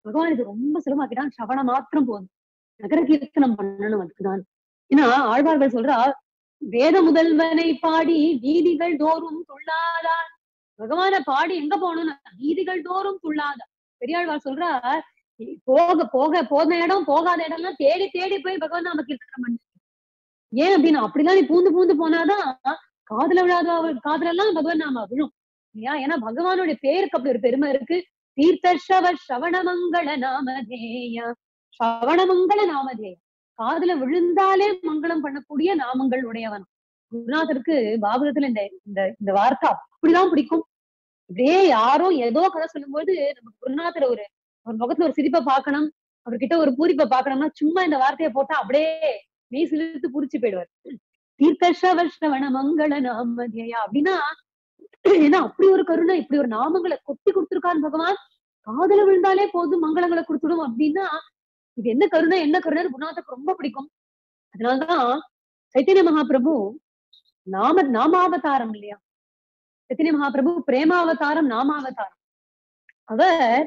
பகவான் இது ரொம்ப சுலமாக்கிட்டான். சவணம் மாத்திரம் போதும், நகர கீர்த்தனம் பண்ணணும் அதுக்குதான். ஏன்னா ஆழ்வார்கள் சொல்றா, வேத முதல்வனை பாடி வீதிகள் தோறும் துள்ளாதார். பகவானை பாடி எங்க போகணும்னா வீதிகள் தோறும் துள்ளாதார். பெரியாழ்வார் சொல்றா, போக போக போன இடம் போகாத இடம்லாம் தேடி தேடி போய் பகவான் நாம கீர்த்தனம் பண்ண. ஏன் அப்படின்னா அப்படிலாம் நீ பூந்து பூந்து போனாதான் காதல விழாத காதலெல்லாம் பகவான் நாம விழும் இல்லையா. ஏன்னா பகவானுடைய பேருக்கு அப்படி ஒரு பெருமை இருக்கு. தீர்த்தர்ஷவ ஸ்ரவணமங்கள நாமதேயா, ஸ்ரவணமங்கள நாமதேயா, காதுல விழுந்தாலே மங்களம் பண்ணக்கூடிய நாமங்கள் உடையவன் குருநாதருக்கு. பாபுரத்துல இந்த வார்த்தை அப்படிதான் பிடிக்கும். இப்படியே யாரும் ஏதோ கதை சொல்லும்போது நம்ம குருநாதர் ஒரு முகத்துல ஒரு சிரிப்பை பார்க்கணும், அவர்கிட்ட ஒரு பூரிப்பை பார்க்கணும்னா சும்மா இந்த வார்த்தையை போட்டா அப்படியே மெய் சிலிர்த்து பூரிச்சு போயிடுவார். தீர்த்தர்ஷவண மங்கள நாமதேயா அப்படின்னா ஏன்னா அப்படி ஒரு கருணை, இப்படி ஒரு நாமங்களை கொட்டி கொடுத்துருக்கான்னு பகவான். காதல விழுந்தாலே போதும் மங்களங்களை கொடுத்துடும் அப்படின்னா இது என்ன கருணை, என்ன கருணைன்னு குருநாதருக்கு ரொம்ப பிடிக்கும். அதனாலதான் சைத்தன்ய மகாபிரபு நாமாவதாரம் இல்லையா, சைத்தன்ய மகாபிரபு பிரேமாவதாரம் நாமாவதாரம். அவர்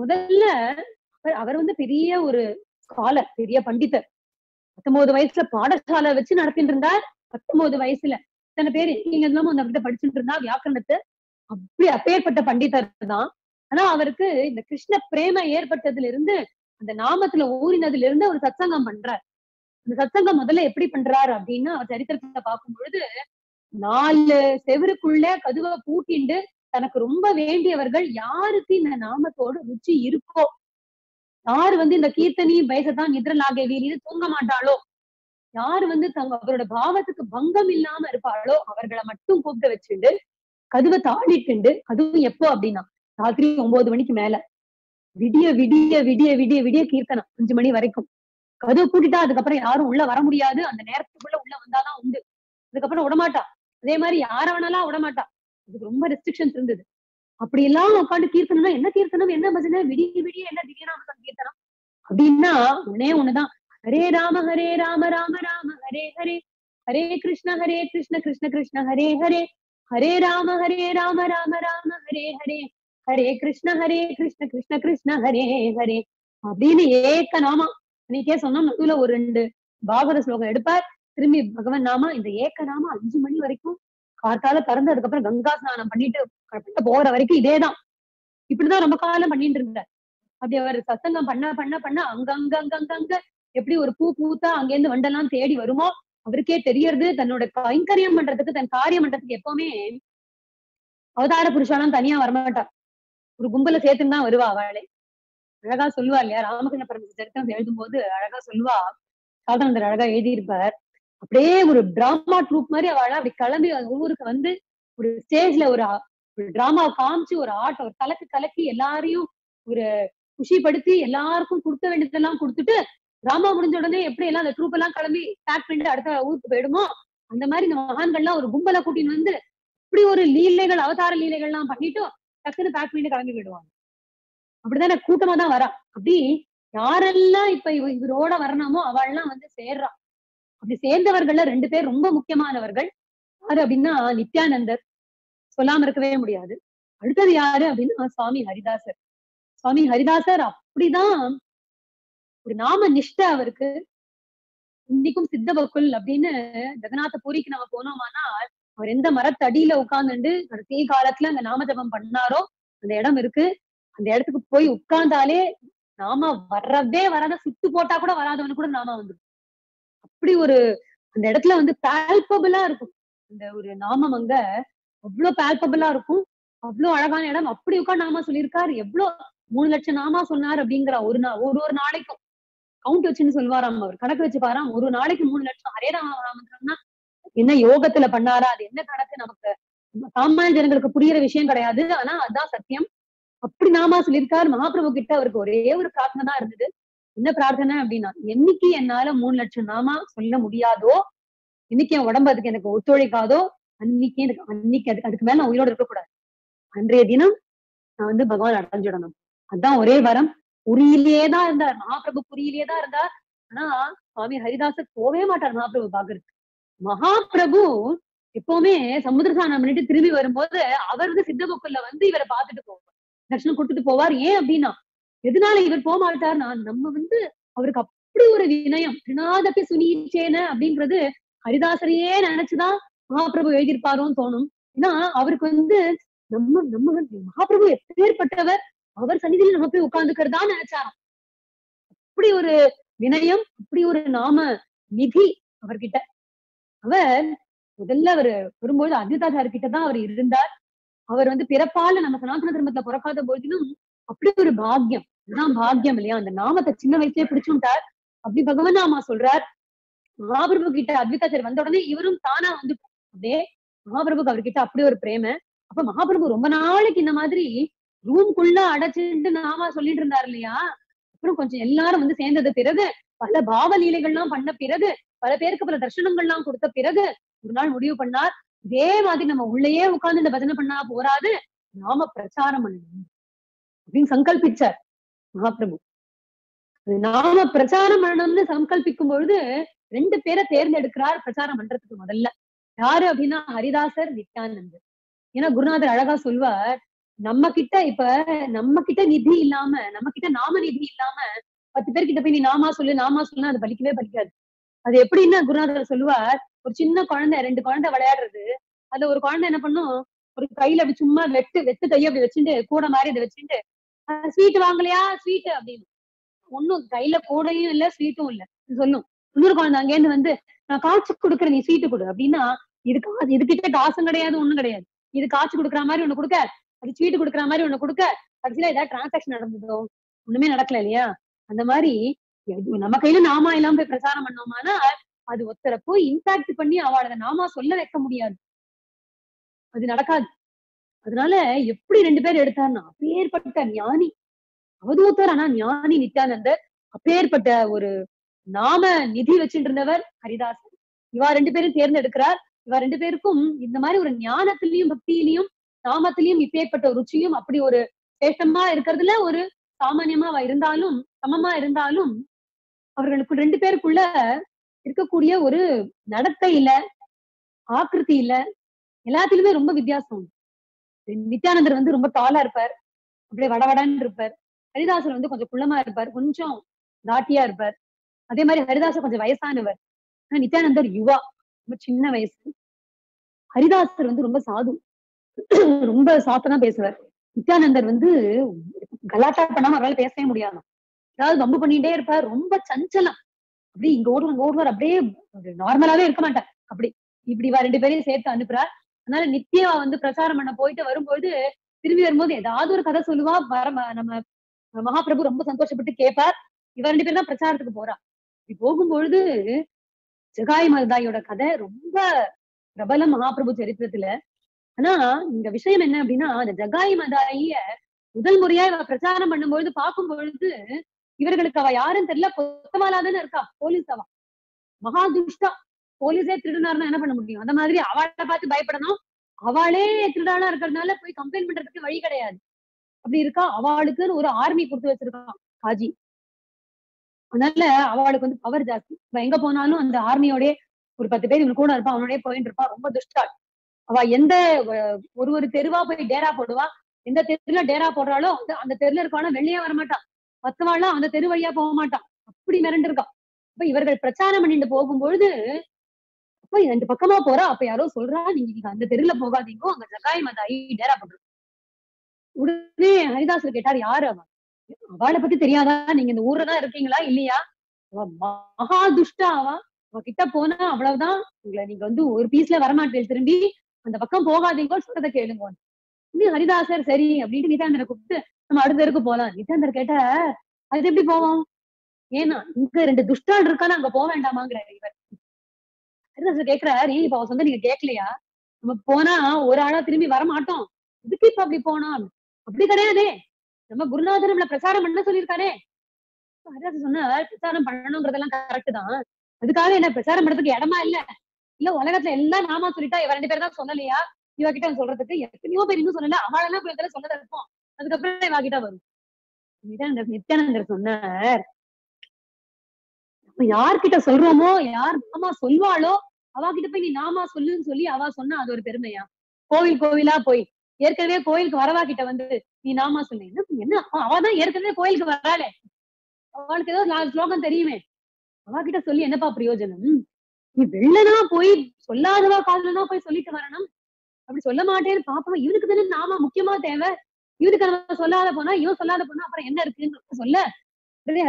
முதல்ல அவர் பெரிய ஒரு ஸ்காலர், பெரிய பண்டிதர். 19 வயசுல பாடசாலை வச்சு நடத்திட்டு இருந்தார். 19 வயசுல இத்தனை பேர் நீங்க இல்லாம அவர்கிட்ட படிச்சுட்டு இருந்தா வியாக்கரணத்தை. அப்படி அப்பேற்பட்ட பண்டிதர் தான். ஆனா அவருக்கு இந்த கிருஷ்ண பிரேம ஏற்பட்டதுல இருந்து, அந்த நாமத்துல ஊறினதுல இருந்து அவர் சத்சங்கம் பண்றார். அந்த சத்சங்கம் முதல்ல எப்படி பண்றாரு அப்படின்னா, அவர் சரித்திரத்தை பார்க்கும் பொழுது 4 செவருக்குள்ள கதுவை பூட்டிண்டு தனக்கு ரொம்ப வேண்டியவர்கள் யாருக்கு இந்த நாமத்தோட ருச்சி இருக்கோ, யாரு இந்த கீர்த்தனி வயசதான் நிதிரலாக வீரின்னு தூங்க மாட்டாளோ, யாரு அவரோட பாவத்துக்கு பங்கம் இல்லாம இருப்பாளோ, அவர்களை மட்டும் கூப்பிட்டு வச்சுண்டு கதுவை தாளிட்டுண்டு. அதுவும் எப்போ அப்படின்னா ராத்திரி 9 மணிக்கு மேல விடிய விடிய விடிய விடிய விடிய கீர்த்தனம் 5 மணி வரைக்கும். கதவு கூட்டிட்டா அதுக்கப்புறம் யாரும் உள்ள வர முடியாது. அந்த நேரத்துக்குள்ள உள்ள வந்தாதான் உண்டு, அதுக்கப்புறம் விடமாட்டா. அதே மாதிரி யார வேணாலும் விடமாட்டா. அதுக்கு ரொம்ப ரெஸ்ட்ரிக்ஷன்ஸ் இருந்தது. அப்படி எல்லாம் உட்காந்து கீர்த்தனம்னா என்ன கீர்த்தனம், என்ன பஜனை, விடிய விடிய என்ன திவ்யநாம சங்கீர்த்தனம் அப்படின்னா ஒன்னே ஒண்ணுதான், ஹரே ராம ஹரே ராம ராம ராம ஹரே ஹரே, ஹரே கிருஷ்ண ஹரே கிருஷ்ண கிருஷ்ண கிருஷ்ண ஹரே ஹரே, ஹரே ராம ஹரே ராம ராம ராம ஹரே ஹரே, ஹரே கிருஷ்ண ஹரே கிருஷ்ண கிருஷ்ண கிருஷ்ண ஹரே ஹரே அப்படின்னு ஏக நாமா. அன்னைக்கே சொன்னோம் நடுவுல ஒரு 2 பாகவத ஸ்லோகம் எடுப்பார், திரும்பி பகவன் நாமா. இந்த ஏக நாமா 5 மணி வரைக்கும். காத்தால திறந்து அதுக்கப்புறம் கங்கா ஸ்நானம் பண்ணிட்டு போற வரைக்கும் இதேதான். இப்படிதான் ரொம்ப காலம் பண்ணிட்டு இருந்தார். அப்படி அவர் சத்சங்கம் பண்ண பண்ண பண்ண அங்கங்க எப்படி ஒரு பூ பூத்தா அங்கேருந்து வண்டெல்லாம் தேடி வருமோ அவருக்கே தெரியறது. தன்னோட கைங்கரியம் பண்றதுக்கு, தன் காரியம் பண்றதுக்கு எப்பவுமே அவதார புருஷாலாம் தனியா வரமாட்டார், ஒரு கும்பல சேர்த்துன்னு தான் வருவா. அவளே அழகா சொல்லுவா இல்லையா, ராமகிருஷ்ண பரமஹம்சர் சரித்திரம் எழுதும் போது அழகா சொல்லுவா, சாதாரணர் அழகா எழுதியிருப்பார். அப்படியே ஒரு டிராமா ட்ரூப் மாதிரி அவளா அப்படி கிளம்பி ஊருக்கு ஒரு ஸ்டேஜ்ல ஒரு டிராமாவை காமிச்சு ஒரு ஆட்டை ஒரு கலக்கி எல்லாரையும் ஒரு குஷிப்படுத்தி எல்லாருக்கும் கொடுக்க வேண்டியதெல்லாம் கொடுத்துட்டு, டிராமா முடிஞ்ச உடனே எப்படி எல்லாம் அந்த ட்ரூப் எல்லாம் கிளம்பி பேக் பண்ணிட்டு அடுத்த ஊருக்கு போயிடுமோ அந்த மாதிரி இந்த மகான்கள்லாம் ஒரு கும்பலா கூட்டின்னு இப்படி ஒரு லீலைகள், அவதார லீலைகள்லாம் பண்ணிட்டு டக்குன்னு பேக் பண்ணிட்டு கிளம்பி போயிடுவாங்க. அப்படிதானே கூட்டமா தான் வரா. அப்படி யாரெல்லாம் இப்ப இவரோட வரணுமோ அவள்லாம் சேர்றா. அப்படி சேர்ந்தவர்கள்ல 2 பேர் ரொம்ப முக்கியமானவர்கள். யாரு அப்படின்னா நித்யானந்தர், சொல்லாம இருக்கவே முடியாது. அடுத்தது யாரு அப்படின்னா சுவாமி ஹரிதாசர். சுவாமி ஹரிதாசர் அப்படிதான் ஒரு நாம நிஷ்டை அவருக்கு. இன்னைக்கும் சித்த பக்குள் அப்படின்னு ஜெகநாத பூரிக்கு நம்ம போனோம்னா அவர் எந்த மரத்தடியில உட்கார்ந்துண்டு கடைசி காலத்துல அந்த நாம ஜபம் பண்ணாரோ அந்த இடம் இருக்கு. அந்த இடத்துக்கு போய் உட்கார்ந்தாலே நாம வரவே வராத, சுத்து போட்டா கூட வராதவனு கூட நாம வந்துடும். அப்படி ஒரு அந்த இடத்துல பால்பபிளா இருக்கும் அந்த ஒரு நாமம். அங்க அவ்வளவு பால்பபிளா இருக்கும், அவ்வளவு அழகான இடம். அப்படி உட்காந்து நாம சொல்லியிருக்காரு. எவ்வளவு 3 லட்சம் நாமா சொன்னார் அப்படிங்கிற ஒரு நாளைக்கும் கவுண்ட் வச்சுன்னு சொல்லுவாராம் அவர், கணக்கு வச்சு பாராம். ஒரு நாளைக்கு 3 லட்சம் ஹரே ராம ராமன்னா என்ன யோகத்துல பண்ணாரா, அது என்ன கணக்கு, நமக்கு சாமானிய ஜனங்களுக்கு புரியுற விஷயம் கிடையாது. ஆனா அதுதான் சத்தியம். அப்படி நாமா சொல்லியிருக்கார் மகாபிரபு கிட்ட. அவருக்கு ஒரே ஒரு பிரார்த்தனை தான் இருந்தது. என்ன பிரார்த்தனை அப்படின்னா, என்னைக்கு என்னால 3 லட்சம் நாமா சொல்ல முடியாதோ, இன்னைக்கு என் உடம்பு அதுக்கு எனக்கு ஒத்துழைக்காதோ, அன்னைக்கு அதுக்கு மேல நான் உயிரோடு இருக்கக்கூடாது. அன்றைய தினம் நான் வந்து பகவான் அடைஞ்சிடணும். அதான் ஒரே வரம். புரியிலேயே தான் இருந்தார் மகாபிரபு, புரியிலேயே தான் இருந்தார். ஆனா சுவாமி ஹரிதாசர் போவே மாட்டார் மகாபிரபு பாக்குறதுக்கு. மகாபிரபு எப்பவுமே சமுதிரசானம் பண்ணிட்டு திரும்பி வரும்போது அவர் வந்து சித்தபுக்குள்ள வந்து இவரை பாத்துட்டு போவார், தர்ஷனம் கொடுத்துட்டு போவார். ஏன் அப்படின்னா, எதனால இவர் போக மாட்டார்னா, நம்ம வந்து அவருக்கு அப்படி ஒரு வினயம். திருநாதப்பி சுனீச்சேன அப்படிங்கிறது ஹரிதாசரையே நினைச்சுதான் மகாபிரபு எழுதியிருப்பாரோன்னு தோணும். ஏன்னா அவருக்கு வந்து நம்ம வந்து மகாபிரபு எப்பேற்பட்டவர், அவர் சன்னிதியில நம்ம போய் உட்கார்ந்துக்கிறதா நினைச்சாராம். அப்படி ஒரு வினயம், அப்படி ஒரு நாம நிதி அவர்கிட்ட. அவர் முதல்ல அவர் வரும்போது அத்வைதாச்சார் கிட்டதான் அவர் இருந்தார். அவர் வந்து பிறப்பால நம்ம சனாதன தர்மத்துல பிறக்காத போதிலும் அப்படி ஒரு பாக்யம். இதுதான் பாக்யம் இல்லையா, அந்த நாமத்தை சின்ன வயசுலயே பிடிச்சுட்டார். அப்படி பகவான் நாமா சொல்றார். மகாபிரபு கிட்ட அத்வைதாச்சார் வந்த உடனே இவரும் தானா வந்து அப்படியே மகாபிரபுக்கு அவர்கிட்ட அப்படி ஒரு பிரேம. அப்ப மகாபிரபு ரொம்ப நாளைக்கு இந்த மாதிரி ரூம்குள்ள அடைச்சுட்டு நாமா சொல்லிட்டு இருந்தார் இல்லையா. அப்புறம் கொஞ்சம் எல்லாரும் வந்து சேர்ந்தது பிறகு, பல பாவலீலைகள்லாம் பண்ண பிறகு, பல பேருக்கு பல தர்ஷனங்கள்லாம் கொடுத்த பிறகு ஒரு நாள் முடிவு பண்ணார், இதே மாதிரி நம்ம உள்ளேயே உட்கார்ந்து இந்த பஜனை பண்ணா போராது, நாம பிரச்சாரம் பண்ணணும் அப்படின்னு சங்கல்பிச்சார் மகாபிரபு. நாம பிரச்சாரம் பண்ணணும்னு சங்கல்பிக்கும் பொழுது 2 பேரை தேர்ந்தெடுக்கிறார் பிரச்சாரம் பண்றதுக்கு. முதல்ல யாரு அப்படின்னா ஹரிதாசர், நித்யானந்தர். ஏன்னா குருநாதர் அழகா சொல்வார், நம்ம கிட்ட நிதி இல்லாம, நம்ம கிட்ட நாம நிதி இல்லாம 10 பேர்கிட்ட போய் நீ நாமா சொல்லு நாமா சொல்லுன்னா அது பலிக்கவே பலிக்காது. அது எப்படின்னா குருநாதர் சொல்லுவார், ஒரு சின்ன குழந்தை 2 குழந்தை விளையாடுறது, அதுல ஒரு குழந்தை என்ன பண்ணும், ஒரு கையில அப்படி சும்மா வெத்து கையை அப்படி வச்சுட்டு கூட மாதிரி அதை வச்சுட்டு ஸ்வீட் வாங்கலையா ஸ்வீட் அப்படின்னு, ஒன்னும் கையில கூடையும் இல்ல ஸ்வீட்டும் இல்ல சொல்லும். இன்னொரு குழந்தை அங்கேருந்து வந்து நான் காய்ச்சி கொடுக்குறேன் நீ ஸ்வீட்டு கொடு அப்படின்னா, இதுகிட்ட காசும் கிடையாது ஒண்ணும் கிடையாது, இது காய்ச்சி கொடுக்குற மாதிரி ஒண்ணு கொடுக்க, அது ஸ்வீட்டு கொடுக்குற மாதிரி ஒண்ணு கொடுக்க, கடைசியில ஏதாவது டிரான்சாக்ஷன் நடந்ததோ ஒண்ணுமே நடக்கல இல்லையா. அந்த மாதிரி நம்ம கையில நாமா எல்லாம் போய் பிரச்சாரம் பண்ணோம்னா அது ஒருத்தரை போய் இம்பாக்ட் பண்ணி அவளை நாமா சொல்ல வைக்க முடியாது, அது நடக்காது. அதனால எப்படி 2 பேர் எடுத்தாருன்னா, அப்பேற்பட்ட ஞானி அவதூத்தர், ஆனா ஞானி நித்யானந்தர், அப்பேற்பட்ட ஒரு நாம நிதி வச்சுட்டு இருந்தவர் ஹரிதாசன். இவா 2 பேரும் தேர்ந்தெடுக்கிறார். இவா 2 பேருக்கும் இந்த மாதிரி ஒரு ஞானத்திலையும் பக்தியிலையும் நாமத்திலையும் இப்பேற்பட்ட ருச்சியும், அப்படி ஒரு சேஷமா இருக்கிறதுல ஒரு சாமானியமா இருந்தாலும் சமமா இருந்தாலும் அவர்களுக்கு 2 பேருக்குள்ள இருக்கக்கூடிய ஒரு நடத்தை இல்ல, ஆக்கிருத்தி இல்ல, எல்லாத்திலுமே ரொம்ப வித்தியாசம். நித்யானந்தர் வந்து ரொம்ப டாலா இருப்பார், அப்படியே வடவடன்னு இருப்பார். ஹரிதாசர் வந்து கொஞ்சம் குள்ளமா இருப்பார், கொஞ்சம் தாட்டியா இருப்பார். அதே மாதிரி ஹரிதாசர் கொஞ்சம் வயசானவர், ஆனா நித்யானந்தர் யுவா, ரொம்ப சின்ன வயசு. ஹரிதாசர் வந்து ரொம்ப சாது, ரொம்ப சாத்தனா பேசுவார். நித்யானந்தர் வந்து கலாட்டா பண்ணாம அவரால் பேசவே முடியாது, ஏதாவது வம்பு பண்ணிட்டே இருப்பார், ரொம்ப சஞ்சலம். அப்படி இங்க ஓடுவார் இங்க ஓடுவார், அப்படியே நார்மலாவே இருக்க மாட்டார். அப்படி இப்படி 2 பேரையும் சேர்த்து அனுப்புறார். அதனால நித்யா வந்து பிரச்சாரம் பண்ண போயிட்டு வரும்போது திரும்பி வரும்போது ஏதாவது ஒரு கதை சொல்லுவா. நம்ம மகாபிரபு ரொம்ப சந்தோஷப்பட்டு கேட்பார். இவ 2 பேரும் தான் பிரச்சாரத்துக்கு போறா. இப்படி போகும்பொழுது ஜகாய் மருதாயோட கதை ரொம்ப பிரபலம் மகாபிரபு சரித்திரத்துல. ஆனா இந்த விஷயம் என்ன அப்படின்னா, அந்த ஜகாய் மதாய முதல் முறையா இவ பிரச்சாரம் பண்ணும்பொழுது பார்க்கும் பொழுது இவர்களுக்கு அவ யாரும் தெரியல, கொத்தவாலாதானே இருக்கா, போலீஸ் அவா, மகா துஷ்டா. போலீஸே திருடுனாருன்னா என்ன பண்ண முடியும், அந்த மாதிரி அவளை பார்த்து பயப்படணும். அவளே திருடாளா இருக்கிறதுனால போய் கம்ப்ளைண்ட் பண்றதுக்கு வழி கிடையாது. அப்படி இருக்கா. அவளுக்குன்னு ஒரு ஆர்மி கொடுத்து வச்சிருக்கான் காஜி. அதனால அவளுக்கு வந்து பவர் ஜாஸ்தி. இவ எங்க போனாலும் அந்த ஆர்மியோடய ஒரு 10 பேர் இவங்க கூட இருப்பா, அவனோடய போயிட்டு இருப்பா. ரொம்ப துஷ்டாள் அவ. எந்த ஒரு தெருவா போய் டேரா போடுவா, எந்த தெருல டேரா போடுறாளோ அந்த தெருல இருக்கானா வெளியே வரமாட்டான், மத்தவாள்னா அந்த தெரு வழியா போக மாட்டான், அப்படி மிரண்டு இருக்கான். அப்ப இவர்கள் பிரச்சாரம் பண்ணிட்டு போகும்பொழுது அப்ப 2 பக்கமா போறா. அப்ப யாரோ சொல்றா, நீங்க அந்த தெருல போகாதீங்கோ, அங்க ஜகாய் மதாயி டேரா போடுற. உடனே ஹரிதாசர் கேட்டார், யாரு அவன், அவளை பத்தி தெரியாதா, நீங்க இந்த ஊர்லதான் இருக்கீங்களா இல்லையா, அவ மகா துஷ்டா, அவ கிட்ட போனா அவ்வளவுதான், உங்களை நீங்க வந்து ஒரு பீஸ்ல வரமாட்டேன், திரும்பி அந்த பக்கம் போகாதீங்கோ, சொல்றதை கேளுங்க. ஹரிதாசர் சரி அப்படின்ட்டு நிதாந்தரை கூப்பிட்டு நம்ம அடுத்தருக்கு போலாம். நிதாந்தர் கேட்ட, அது எப்படி போவோம், ஏன்னா இங்க 2 துஷ்டாள் இருக்கான்னு அங்க போக வேண்டாமாங்கிறாரு இவர். ஹரிதாசர் கேட்கிறாரு, ஏன் இப்ப அவ சொந்த நீங்க கேட்கலையா, நம்ம போனா ஒரு ஆளா திரும்பி வரமாட்டோம், இதுக்கு இப்ப அப்படி போனோம், அப்படி கிடையாதே, நம்ம குருநாதர் நம்மள பிரச்சாரம் பண்ண சொல்லிருக்காரே, மகாராஜ் சொன்னார் பிரச்சாரம் பண்ணணும்ங்கறதெல்லாம் கரெக்ட் தான். அதுக்காக என்ன பிரச்சாரம் பண்றதுக்கு இடமா இல்ல, இல்ல உலகத்துல எல்லாம் நாமா சொல்லிட்டா இவ ரெண்டு பேர் தான் சொல்லலையா, இவ கிட்ட சொல்றதுக்கு எத்தனையோ பேர் இன்னும் சொல்லல, அவளெல்லாம் போய் இதெல்லாம் சொன்னதா இருப்போம், அதுக்கப்புறம் இவ கிட்ட வரும். நித்யானந்தர் சொன்னார், யார்கிட்ட சொல்றோமோ யார் நாமா சொல்வாளோ அவ கிட்ட போய் நீ நாமா சொல்லுன்னு சொல்லி அவ சொன்னா அது ஒரு பெருமையா? கோவில் கோவிலா போய் ஏற்கனவே கோயிலுக்கு வரவா கிட்ட வந்து நீ நாமா சொன்ன என்ன, அவதான் ஏற்கனவே கோயிலுக்கு வராளே, அவளுக்கு ஏதோ ஸ்லோகம் தெரியுமே, அவ கிட்ட சொல்லி என்னப்பா பிரயோஜனம்? நீ வெள்ளனா போய் சொல்லாதவா காதலனா போய் சொல்லிட்டு வரணும், அப்படி சொல்ல மாட்டேன்னு பாப்பா, இவனுக்கு தானே நாமா முக்கியமா தேவை, இவனுக்கு நம்ம சொல்லாத போனா இவன் சொல்லாத போனா அப்புறம் என்ன இருக்குன்னு சொல்ல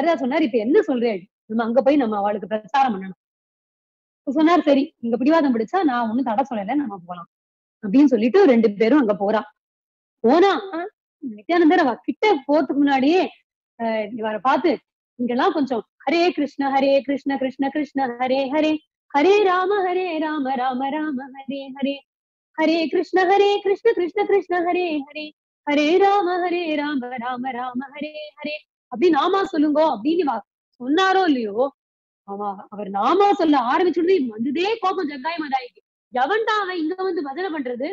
ஹரிதாஸ் சொன்னார், இப்ப என்ன சொல்றேன் நம்ம அங்க போய் நம்ம அவளுக்கு பிரச்சாரம் பண்ணணும் சொன்னார். சரி இங்க பிடிவாதம் பிடிச்சா நான் ஒண்ணும் தடை சொல்லல, நம்ம போகலாம் அப்படின்னு சொல்லிட்டு ரெண்டு பேரும் அங்க போனா நித்யானந்தர் அவ கிட்ட போறதுக்கு முன்னாடியே இவரை பார்த்து, இங்கெல்லாம் கொஞ்சம் ஹரே கிருஷ்ண ஹரே கிருஷ்ண கிருஷ்ண கிருஷ்ண ஹரே ஹரே ஹரே ராம ஹரே ராம ராம ராம ஹரே ஹரே ஹரே கிருஷ்ண ஹரே கிருஷ்ண கிருஷ்ண கிருஷ்ண ஹரே ஹரே ஹரே ராம ஹரே ராம ராம ராம ஹரே ஹரே அப்படி நாமா சொல்லுங்க அப்படின்னு சொன்னாரோ இல்லையோ, அவர் நாமா சொல்ல ஆரம்பிச்சுட்டு வந்ததே கோபம் ஜங்காயமாதாயிருக்கு. எவன்டா அவன் இங்க வந்து பஜனை பண்றது,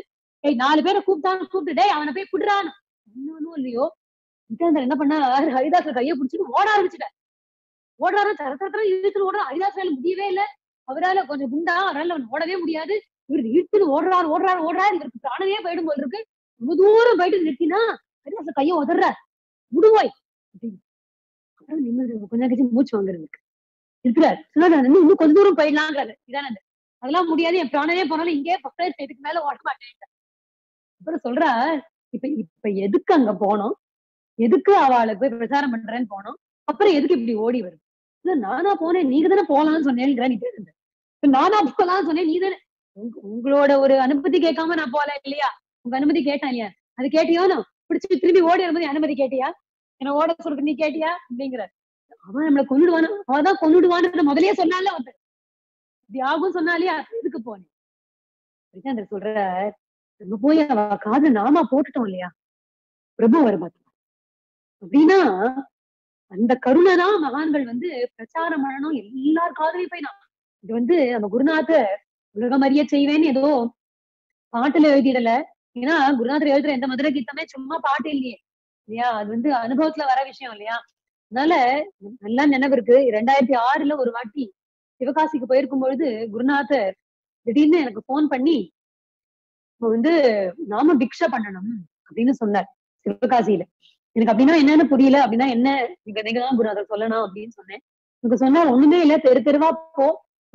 ஏய் 4 பேரை கூப்பிட்டான்னு கூப்பிட்டுட்டே அவனை போய் புடுறான் இன்னும் இல்லையோ, நித்யானந்தர் என்ன பண்ணா ஹரிதாசர் கையை பிடிச்சிட்டு ஓட ஆரம்பிச்சுட்டார். ஓடுறாரு தரத்தரத்துல இழுத்துட்டு ஓடுற, ஹரிதாசால முடியவே இல்லை, அவரால் கொஞ்சம் குண்டா, அவரால் அவன் ஓடவே முடியாது, இவர் இழுத்துட்டு ஓடுறாரு இவருக்கு பிராணவே போயிடும் போல் இருக்கு. ரொம்ப தூரம் போயிட்டு நிறுத்தினா ஹரிதாசர் கையை உதர்ற, முடுவாய் அப்புறம் நிம்மதி கொஞ்சம் கழிச்சு மூச்சு வாங்குறதுக்கு இருக்கிறார். சொன்னா இன்னும் கொஞ்ச தூரம் போயிடலாங்கிறாரு நித்யானந்தர், அதெல்லாம் முடியாது, என் பிராணனே போனாலும் இங்கே பக்கம் இதுக்கு மேல ஓட மாட்டேன். அப்புறம் சொல்றா, இப்ப எதுக்கு அங்க போனோம், எதுக்கு அவளை போய் பிரச்சாரம் பண்றேன்னு போனோம், அப்புறம் எதுக்கு இப்படி ஓடி வருது? இல்ல நானா போனேன், நீங்க தானே போகலாம்னு சொன்னேங்கிற நித்யானந்தர். இப்ப நானா போகலாம்னு சொன்னேன், நீ தானே உங்களோட ஒரு அனுமதி கேட்காம நான் போகல இல்லையா, உங்க அனுமதி கேட்டான் இல்லையா, அது கேட்டியோன்னு பிடிச்சி திரும்பி ஓடி வரும்போது அனுமதி கேட்டியா, என்ன ஓட சொல்றது நீ கேட்டியா அப்படிங்கிற, அவன் நம்மளை கொண்டுடுவானா, அவதான் கொண்டுடுவான்னு முதலே சொன்னால வந்து தியாகம் சொன்னாலே இதுக்கு போனேன் சொல்ற, நம்ம போய் அவ காது நாமா போட்டுட்டோம் இல்லையா, பிரபு வர மாட்டோம் அப்படின்னா அந்த கருணைதான் மகான்கள் வந்து பிரச்சாரம் பண்ணணும் எல்லார் காதலையும் போய். நான் இது வந்து நம்ம குருநாதர் உலகம் அறிய செய்வேன்னு ஏதோ பாட்டுல எழுதிடல, ஏன்னா குருநாதர் எழுதுற எந்த மதுரை கீதமே சும்மா பாட்டு இல்லையே இல்லையா, அது வந்து அனுபவத்துல வர விஷயம் இல்லையா. அதனால நல்லா நினைவு இருக்கு, 2006 ஒரு வாட்டி சிவகாசிக்கு போயிருக்கும் பொழுது குருநாதர் திடீர்னு எனக்கு போன் பண்ணி இப்போ வந்து நாம பிக்ஷை பண்ணணும் அப்படின்னு சொன்னார் சிவகாசியில. எனக்கு அப்படின்னா என்னன்னு புரியல, அப்படின்னா என்ன நீங்கதான் குருநாதர் சொல்லணும் அப்படின்னு சொன்னேன். எனக்கு சொன்னா ஒண்ணுமே இல்ல, தெரு தெருவா போ,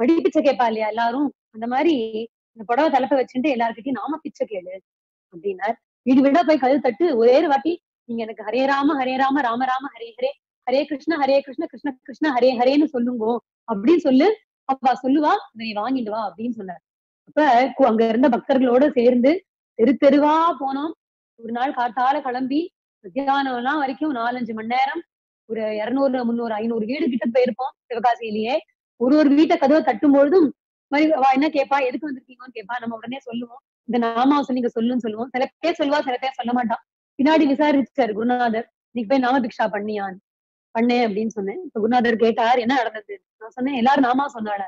வடி பிச்சை கேட்பா இல்லையா எல்லாரும், அந்த மாதிரி இந்த புடவை தலைப்பை வச்சுட்டு எல்லாருக்கிட்டையும் நாம பிச்சை கேளு அப்படின்னார். வீடு வீடா போய் கழுவு தட்டு, ஒரே வாட்டி நீங்க எனக்கு ஹரே ராம ஹரே ராம ராம ராம ஹரே ஹரே ஹரே கிருஷ்ண ஹரே கிருஷ்ண கிருஷ்ண கிருஷ்ண ஹரே ஹரேன்னு சொல்லுங்கோ அப்படின்னு சொல்லு, அப்பா சொல்லுவா நீ வாங்கிட்டு வா அப்படின்னு சொன்னார். அப்ப அங்க இருந்த பக்தர்களோட சேர்ந்து தெரு தெருவா போனோம். ஒரு நாள் காத்தால கிளம்பி மத்தியானம் எல்லாம் வரைக்கும் 4-5 மணி நேரம் ஒரு 200-300-500 வீடு கிட்ட போயிருப்போம் சிவகாசியிலேயே. ஒரு வீட்டை கதவை தட்டும் பொழுதும் என்ன கேட்பா, எதுக்கு வந்திருக்கீங்கன்னு கேட்பா, நம்ம உடனே சொல்லுவோம் இந்த நாமாவை நீங்க சொல்லுன்னு சொல்லுவோம். சில பேர் சொல்லுவா, சில பேர் சொல்ல மாட்டான். பின்னாடி விசாரிச்சாரு குருநாதர், இன்னைக்கு போய் நாம பிக்ஷா பண்ணேன் அப்படின்னு சொன்னேன். இப்ப குருநாதர் கேட்டார் என்ன நடந்தது, நான் சொன்னேன் எல்லாரும் நாமா சொன்னால,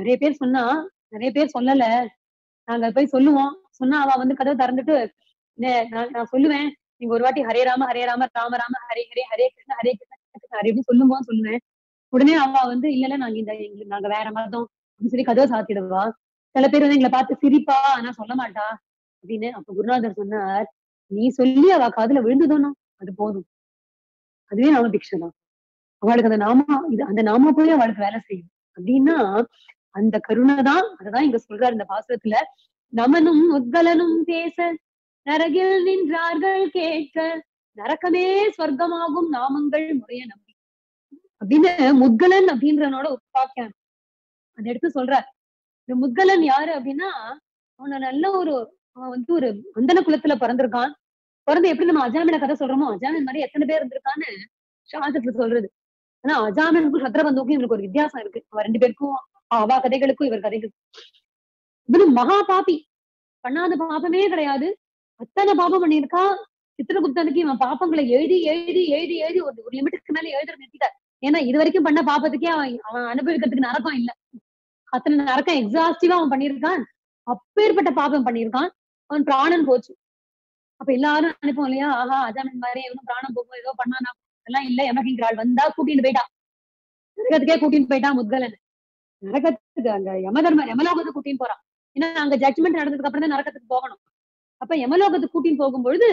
நிறைய பேர் சொன்னா நிறைய பேர் சொல்லல, நாங்க போய் சொல்லுவோம் சொன்னா அவ வந்து கதவை திறந்துட்டு நான் சொல்லுவேன் நீங்க ஒரு வாட்டி ஹரே ராம ஹரே ராம ராம ராம ஹரே ஹரே ஹரே கிருஷ்ண ஹரே கிருஷ்ண ஹரே அப்படின்னு சொல்லுமா சொல்லுவேன். உடனே அவ வந்து இல்ல நாங்க இந்த எங்களுக்கு நாங்க வேற மாதிரிதான் அப்படின்னு சொல்லி கதவை சாத்திடுவா. சில பேர் வந்து எங்களை பார்த்து சிரிப்பா ஆனா சொல்ல மாட்டா அப்படின்னு. அப்ப குருநாதர் சொன்னார், நீ சொல்லி அவ காதுல விழுந்ததும்னா அது போதும், அதுவே நாம பிக்ஷை தான், அவளுக்கு அந்த நாமா இது அந்த நாமா போய் அவளுக்கு வேலை செய்யும் அப்படின்னா அந்த கருணை தான். அததான் இங்க சொல்றாரு இந்த பாசுரத்துல, நமனும் உத்கலனும் பேச நரகில் நின்றார்கள் கேட்க நரக்கமே ஸ்வர்க்கமாகும் நாமங்கள் முறைய நம்பி அப்படின்னு முத்கலன் அப்படின்றவனோட உபாக்கியானம் அந்த எடுத்து சொல்ற. இந்த முத்கலன் யாரு அப்படின்னா, அவனை நல்ல ஒரு அவன் வந்து ஒரு அந்தன குலத்துல பிறந்திருக்கான். பிறந்து எப்படி நம்ம அஜாமின கதை சொல்றோமோ அஜாமின் மாதிரி எத்தனை பேர் இருந்திருக்கான்னு சாஸ்திரத்துல சொல்றது. ஆனா அஜாமினுக்கும் சத்ரபந்துக்கும் இவனுக்கு ஒரு வித்தியாசம் இருக்கு, அவன் 2 பேருக்கும் அவா கதைகளுக்கும் இவர் கதைகளுக்கும். இவனும் மகா பாப்பி, பண்ணாத பாபமே கிடையாது, அத்தனை பாபம் பண்ணியிருக்கா, சித்திர குப்தனுக்கு இவன் பாப்பங்களை எழுதி எழுதி எழுதி எழுதி ஒரு லிமிட்டுக்கு மேல எழுதுறது நிறுத்திட்டார். ஏன்னா இது வரைக்கும் பண்ண பாப்பத்துக்கே அவன் அனுபவிக்கிறதுக்கு நரக்கம் இல்ல, அத்தனை நரக்கம் எக்ஸாஸ்டிவா அவன் பண்ணியிருக்கான், அப்பேற்பட்ட பாப்பம் பண்ணியிருக்கான், அவன் பிராணன் போச்சு. அப்ப எல்லாரும் நினைப்போம் இல்லையா, ஆஹா அஜாமன் மாதிரி எவனும் பிராணம் போகும் ஏதோ பண்ணானா, எல்லாம் இல்ல. எமகிங்கிறாள் வந்தா கூட்டிட்டு போயிட்டான், நரகத்துக்கே கூட்டிட்டு போயிட்டான் முத்கலன். நரகத்துக்கு அங்க யமலோகத்துக்கு கூட்டின்னு போறான். ஏன்னா அங்க ஜட்ஜ்மெண்ட் நடந்ததுக்கு அப்புறம் தான் நரகத்துக்கு போகணும். அப்ப யமலோகத்துக்கு கூட்டின்னு போகும்பொழுது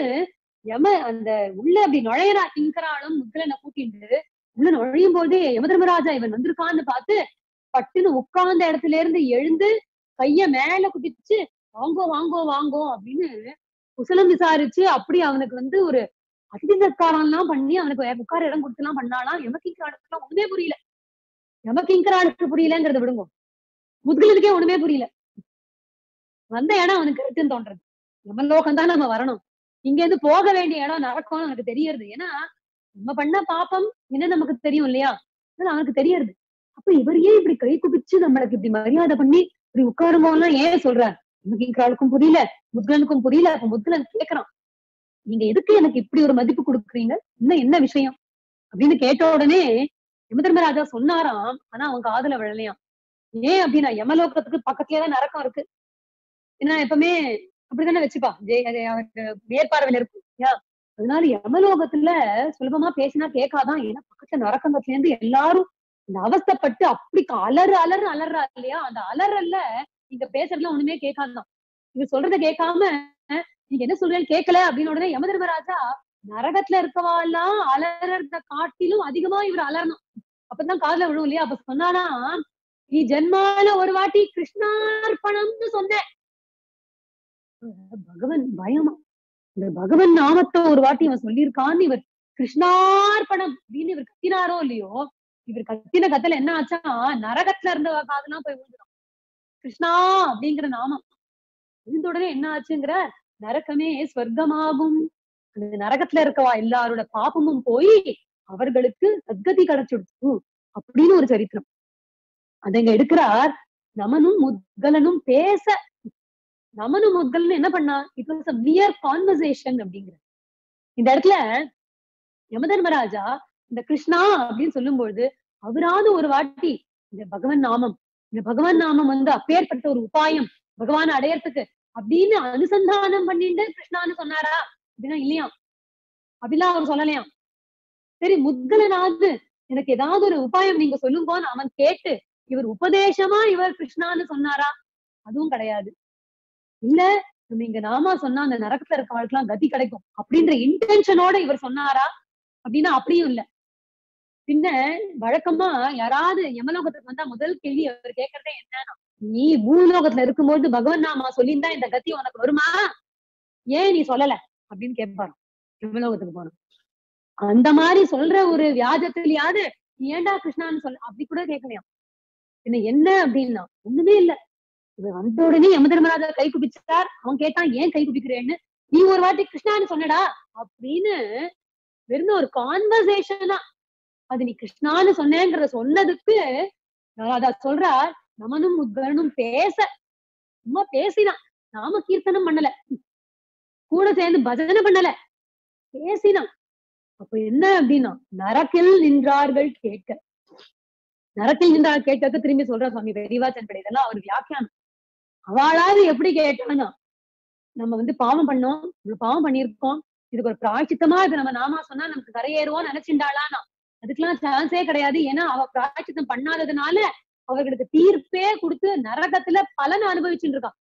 யம அந்த உள்ள அப்படி நுழையரா திங்கராலும் முத்கலனை கூட்டிட்டு உள்ள நுழையும் போதே யமதர்மராஜா இவன் வந்திருக்கான்னு பார்த்து பட்டுன்னு உட்கார்ந்த இடத்துல இருந்து எழுந்து கைய மேல குதிச்சு வாங்கோ வாங்கோ வாங்கோ அப்படின்னு குசலம் விசாரிச்சு அப்படி அவனுக்கு வந்து ஒரு அதிதி சத்காரம் எல்லாம் பண்ணி அவனுக்கு உட்கார இடம் கொடுத்து எல்லாம் பண்ணாலாம். யமகிங்கராளுக்கு எல்லாம் ஒண்ணுமே புரியல. யமகிங்கராளுக்கு புரியலங்கிறத விடுங்க, முதுகலுக்கே ஒண்ணுமே புரியல. வந்த இடம் அவனுக்கு இருக்குன்னு தோன்றது, யமலோகம் தான் நம்ம வரணும், இங்க இருந்து போக வேண்டிய இடம் நரக்கம் அவனுக்கு தெரியறது. ஏன்னா நம்ம பண்ண பாப்பம் என்ன நமக்கு தெரியும் இல்லையா, அதனால அவனுக்கு தெரியறது. அப்ப இவர் ஏன் இப்படி கை குபிச்சு நம்மளுக்கு இப்படி மரியாதை பண்ணி இப்படி உட்காருவோம்லாம் ஏன் சொல்றாரு? யமகிங்கராளுக்கும் புரியல, முத்கலனுக்கும் புரியல. அப்ப முத்கலன் கேட்கறான், நீங்க எதுக்கு எனக்கு இப்படி ஒரு மதிப்பு கொடுக்குறீங்க, இன்னும் என்ன விஷயம் அப்படின்னு கேட்ட உடனே யமதர்மராஜா சொன்னாராம், ஆனா அவங்க காதுல விழலையாம். ஏன் அப்படின்னா யமலோகத்துக்கு பக்கத்துலதான் நரக்கம் இருக்கு. ஏன்னா எப்பவுமே அப்படித்தானே வச்சுப்பா, அவருக்கு மேற்பார்வையில இருக்கும். அதனால யமலோகத்துல சுலபமா பேசினா கேட்காதான், ஏன்னா பக்கத்துல நரக்கத்துல இருந்து எல்லாரும் இந்த அவஸ்தப்பட்டு அப்படி அலறு அலறு அலறா இல்லையா, அந்த அலறல்ல நீங்க பேசுறதுலாம் ஒண்ணுமே கேட்காதான். நீங்க சொல்றத கேட்காம நீங்க என்ன சொல்றீங்கன்னு கேட்கல அப்படின்னு உடனே யமதர்மராஜா நரகத்துல இருக்கவா எல்லாம் அலறத காட்டிலும் அதிகமா இவர் அலறணும், அப்பதான் காதுல விழும் இல்லையா. அப்ப சொன்னானா, நீ ஜென்மால ஒரு வாட்டி கிருஷ்ணார்பணம்னு சொன்ன, பகவன் பயமா இந்த பகவன் நாமத்தை ஒரு வாட்டி இவன் சொல்லியிருக்கான்னு இவர் கிருஷ்ணார்பணம் அப்படின்னு இவர் கத்தினாரோ இல்லையோ, இவர் கத்தின கத்துல என்ன ஆச்சா, நரகத்துல இருந்த காதெல்லாம் போய் விழுந்துடும். கிருஷ்ணா அப்படிங்கிற நாமம் விழுந்த உடனே என்ன ஆச்சுங்கிற, நரகமே ஸ்வர்க்கமாகும், அந்த நரகத்துல இருக்கவா எல்லாரோட பாப்பமும் போய் அவர்களுக்கு சத்கதி கிடைச்சிடுச்சு அப்படின்னு ஒரு சரித்திரம் அதங்க எடுக்கிறார். நமனும் முத்கலனும் பேச, நமனும் முத்கலனும் என்ன பண்ணா, it was a mere conversation அப்படிங்கிற இந்த இடத்துல யமதர்மராஜா இந்த கிருஷ்ணா அப்படின்னு சொல்லும்பொழுது அவராது ஒரு வாட்டி இந்த பகவன் நாமம், இந்த பகவான் நாமம் வந்து அப்பேற்பட்ட ஒரு உபாயம் பகவான் அடையறதுக்கு அப்படின்னு அனுசந்தானம் பண்ணிட்டு கிருஷ்ணான்னு சொன்னாரா அப்படின்னா இல்லையா, அப்படிலாம் அவர் சொல்லலையாம். சரி முத்கலனாவது எனக்கு ஏதாவது ஒரு உபாயம் நீங்க சொல்லுங்கன்னு அவன் கேட்டு இவர் உபதேசமா இவர் கிருஷ்ணான்னு சொன்னாரா, அதுவும் கிடையாது. இல்ல நம்ம இங்க நாமா சொன்னா அந்த நரகத்துல இருக்க வாழ்க்கெல்லாம் கதி கிடைக்கும் அப்படின்ற இன்டென்ஷனோட இவர் சொன்னாரா அப்படின்னா அப்படியும் இல்ல. பின்ன வழக்கமா யாராவது யமலோகத்துக்கு வந்தா முதல் கேள்வி அவர் கேட்கறதே என்னன்னா, நீ பூலோகத்துல இருக்கும்போது பகவன் நாமா சொல்லியிருந்தா இந்த கத்தி உனக்கு வருமா, ஏன் நீ சொல்லல அப்படின்னு கேட்பாராம் யமலோகத்துக்கு போனோம். அந்த மாதிரி சொல்ற ஒரு வியாஜத்திலேயாவது நீ ஏண்டா கிருஷ்ணான்னு சொல்ல அப்படி கூட கேட்கலையாம். பின்ன என்ன அப்படின்னா ஒண்ணுமே இல்ல. இவர் வந்த உடனே யமதர்மராஜா கை குபிச்சார், அவன் கேட்டான் ஏன் கை குபிக்கிறேன்னு, நீ ஒரு வாட்டி கிருஷ்ணான்னு சொன்னடா அப்படின்னு வெறும் ஒரு கான்வர்சேஷனா அது நீ கிருஷ்ணான்னு சொன்னேங்கிற சொன்னதுக்கு அத சொல்றார். நமனும் முத்கலனும் பேச, சும்மா பேசினான், நாம கீர்த்தனம் பண்ணல, கூட சேர்ந்து பஜனை பண்ணல, பேசினான். அப்ப என்ன அப்படின்னா நரக்கில் நின்றார்கள் கேட்க, நரக்கில் நின்றார்கள் கேட்க திரும்பி சொல்ற சுவாமி பெரியவாச்சன்படி, இதெல்லாம் அவர் வியாக்கியானம். அவளாவது எப்படி கேட்டானா, நம்ம வந்து பாவம் பண்ணோம், பாவம் பண்ணியிருக்கோம், இதுக்கு ஒரு பிராய்ச்சித்தமா இது நம்ம நாமா சொன்னா நமக்கு கரையேறுவோம் நினைச்சுண்டாளானா, அதுக்கெல்லாம் சான்ஸே கிடையாது. ஏன்னா அவ பிராய்ச்சித்தம் பண்ணாததுனால அவர்களுக்கு தீர்ப்பே கொடுத்து நரகத்துல பலன் அனுபவிச்சுட்டு இருக்கான்.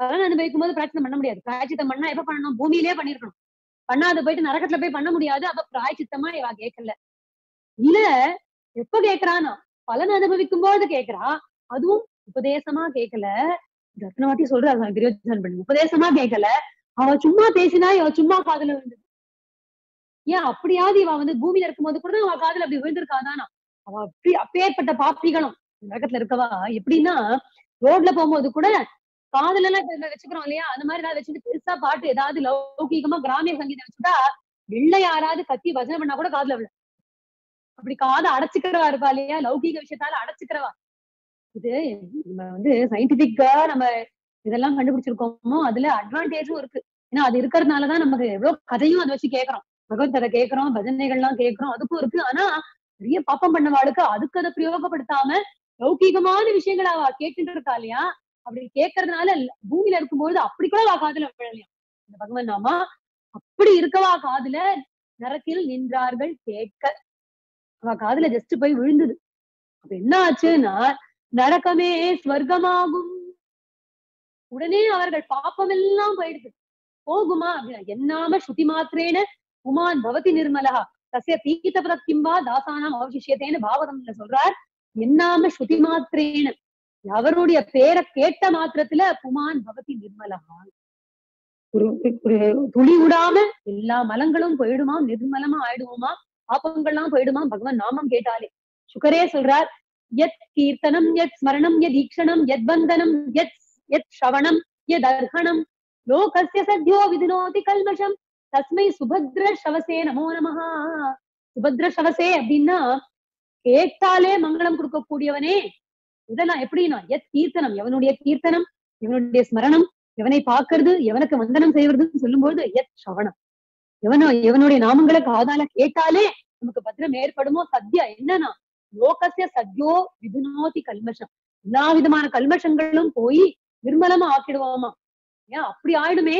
பலன் அனுபவிக்கும் போது பிராய்ச்சித்தம் பண்ண முடியாது, பிராய்ச்சித்தம் பண்ணா எப்ப பண்ணணும், பூமியிலே பண்ணிருக்கணும், பண்ணாத போயிட்டு நரகத்துல போய் பண்ண முடியாது. அப்ப பிராய்ச்சித்தமா இவ கேட்கல. இல்ல எப்ப கேட்கறானா, பலன் அனுபவிக்கும் போது கேட்கிறா, அதுவும் உபதேசமா கேட்கல. எத்தனை வாட்டி சொல்றாரு கிரியோஜன் பண்ணி, உபதேசமா கேட்கல, அவ சும்மா பேசினா இவ சும்மா காதுல விழுந்தது. ஏன் அப்படியாவது இவ வந்து பூமியில இருக்கும்போது கூட அவ காதுல அப்படி விழுந்திருக்காதானா, அவ அப்படி அப்பேற்பட்ட பாப்பிகளும் நரகத்துல இருக்கவா எப்படின்னா ரோட்ல போகும்போது கூட காதுல எல்லாம் வச்சுக்கிறோம் இல்லையா, அந்த மாதிரி ஏதாவது வச்சுட்டு பெருசா பாட்டு ஏதாவது லௌகீகமா கிராமிய சங்கீதம் வச்சுட்டா வெள்ள யாராவது கத்தி பஜனை பண்ணா கூட காதுல விழு. அப்படி காதை அடைச்சுக்கிறவா இருப்பா இல்லையா, லௌகீக விஷயத்தால அடைச்சுக்கிறவா. இது நம்ம வந்து சயின்டிபிக்கா நம்ம இதெல்லாம் கண்டுபிடிச்சிருக்கோமோ அதுல அட்வான்டேஜும் இருக்கு, ஏன்னா அது இருக்கிறதுனாலதான் நமக்கு எவ்வளவு கதையும் அதை வச்சு கேட்கறோம், பகவத்கதை கேட்கறோம், பஜனைகள்லாம் கேட்கறோம், அதுக்கும் இருக்கு. ஆனா நிறைய பாப்பம் பண்ணவாளுக்கு அதுக்கு அதை பிரயோகப்படுத்தாம லௌகீகமான விஷயங்களை அவ கேட்டுட்டு இருக்கா இல்லையா? அப்படி கேட்கறதுனால பூமியில இருக்கும்போது அப்படி கூட வா காதுல விழலையாம் இந்த பகவன் நாமா. அப்படி இருக்கவா காதுல நரத்தில் நின்றார்கள் கேட்க, அவ காதுல ஜஸ்ட் போய் விழுந்தது. அப்ப என்ன ஆச்சுன்னா நரகமே ஸ்வர்க்கமாகும். உடனே அவர்கள் பாப்பம் எல்லாம் போயிடுது. போகுமா அப்படின்னா என்னாம ஸ்ருதி மாத்திரேன உமான் பவதி நிர்மலகா தசிய தீர்த்தபத கிம்பா தாசானாம் அவசிஷியத்தேன்னு பாவகம்ல சொல்றார். என்னாம ஸ்ருதி மாத்திரேன அவருடைய பேரை கேட்ட மாத்திரத்துல புமான் பவதி நிர்மலகா துளி விடாம எல்லா மலங்களும் போயிடுமா, நிர்மலமா ஆயிடுவோமா, பாப்பங்கள்லாம் போயிடுமா பகவான் நாமம் கேட்டாலே. சுகரே சொல்றார் யத் கீர்த்தனம் யத் ஸ்மரணம் யத் ஈக்ஷணம் யத் பந்தனம் யத் யத் ஸ்ரவணம் யத் அர்ஹணம் லோகஸ்ய சத்யோ விதினோதி கல்மஷம் தஸ்மை சுபத்ர ஸ்ரவசே நமோ நமஹா. சுபத்ர ஸ்ரவசே அப்படின்னா கேட்டாலே மங்களம் கொடுக்கக்கூடியவனே. இதெல்லாம் எப்படின்னா யத் கீர்த்தனம் எவனுடைய கீர்த்தனம், எவனுடைய ஸ்மரணம் எவனை பாக்குறது, எவனுக்கு வந்தனம் செய்வதுன்னு சொல்லும்போது யத் ஸ்ரவணம் எவனுடைய நாமங்களை காதால கேட்டாலே நமக்கு பத்திரம் ஏற்படுமோ. சத்யா என்னன்னா லோகசிய சத்யோ விதுனோதி கல்மஷம் எல்லா விதமான கல்மஷங்களும் போய் நிர்மலமா ஆக்கிடுவோமா, ஏன் அப்படி ஆயிடுமே.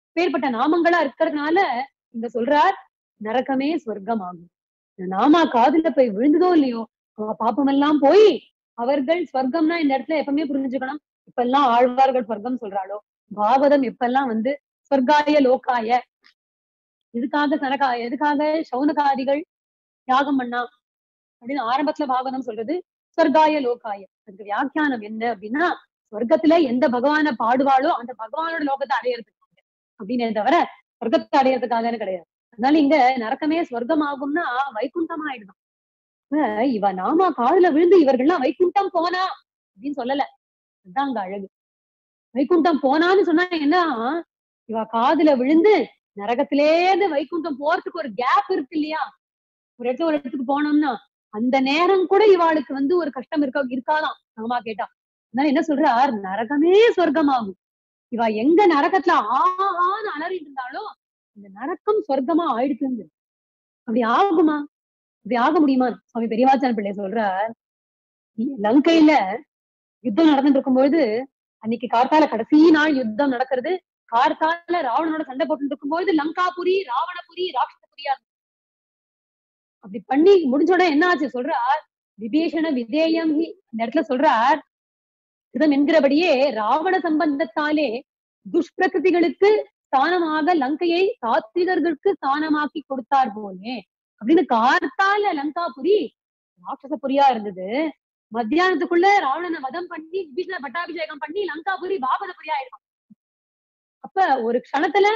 அப்பேற்பட்ட நாமங்களா இருக்கிறதுனால இங்க சொல்றார் நரகமே ஸ்வர்க்கம் ஆகும். நாமா காதுல போய் விழுந்ததோ இல்லையோ பாப்பம் எல்லாம் போய் அவர்கள் ஸ்வர்க்கம்னா இந்த இடத்துல எப்பவுமே புரிஞ்சுக்கணும். இப்ப எல்லாம் ஆழ்வார்கள் ஸ்வர்க்கம் சொல்றாளோ பாகவதம் இப்பெல்லாம் வந்து ஸ்வர்காய லோகாய எதுக்காக எதுக்காக சௌனகாதிகள் தியாகம் பண்ணா அப்படின்னு ஆரம்பத்துல பாகவதம் சொல்றது ஸ்வர்காய லோகாய. அதுக்கு வியாக்கியானம் என்ன அப்படின்னா ஸ்வர்க்கத்துல எந்த பகவான பாடுவாளோ அந்த பகவானோட லோகத்தை அடையறதுக்காக அப்படின்னு தவிர ஸ்வர்க்கத்தை அடையறதுக்காகன்னு கிடையாது. அதனால இங்க நரக்கமே ஸ்வர்க்கம் ஆகும்னா வைகுண்டம் ஆயிடுதான். இவ நாமா காதுல விழுந்து இவர்கள்லாம் வைகுண்டம் போனா அப்படின்னு சொல்லல, அதுதான் அங்க அழகு. வைகுண்டம் போனான்னு சொன்னா என்ன, இவ காதுல விழுந்து நரகத்திலேருந்து வைகுண்டம் போறதுக்கு ஒரு கேப் இருக்கு இல்லையா? ஒரு இடத்துக்கு போனோம்னா அந்த நேரம் கூட இவாளுக்கு வந்து ஒரு கஷ்டம் இருக்காதான் நாமா கேட்டா. அதனால என்ன சொல்றார் நரகமே சொர்க்கமாகும். இவா எங்க நரகத்துல ஆஹான்னு அலறிட்டு இருந்தாலும் இந்த நரக்கம் சொர்க்கமா ஆயிடுச்சு. அப்படி ஆகுமா, அப்படி ஆக முடியுமா? சுவாமி பெரியவாச்சான் பிள்ளை சொல்றார் லங்கையில யுத்தம் நடந்துட்டு இருக்கும்போது அன்னைக்கு கார்த்தால கடைசி நாள் யுத்தம் நடக்கிறது. கார்த்தால ராவணனோட சண்டை போட்டு இருக்கும்போது லங்காபுரி ராவணபுரி ராட்சசபுரியா அப்படி பண்ணி முடிஞ்ச உடனே என்ன ஆச்சு சொல்றார் விபீஷண விதேயம் ஹி. இந்த இடத்துல சொல்றார் கிருதம் என்கிறபடியே ராவண சம்பந்தத்தாலே துஷ்பிரகிருதிகளுக்கு ஸ்தானமாக லங்கையை சாத்விகர்களுக்கு ஸ்தானமாக்கி கொடுத்தார் போலே அப்படின்னு கார்த்தால லங்காபுரி ராட்சசபுரியா இருந்தது. மத்தியானத்துக்குள்ள ராவணனை வதம் பண்ணி விபீஷண பட்டாபிஷேகம் பண்ணி லங்காபுரி பாகவதபுரியா ஆயிடுவான். அப்ப ஒரு க்ஷணத்துல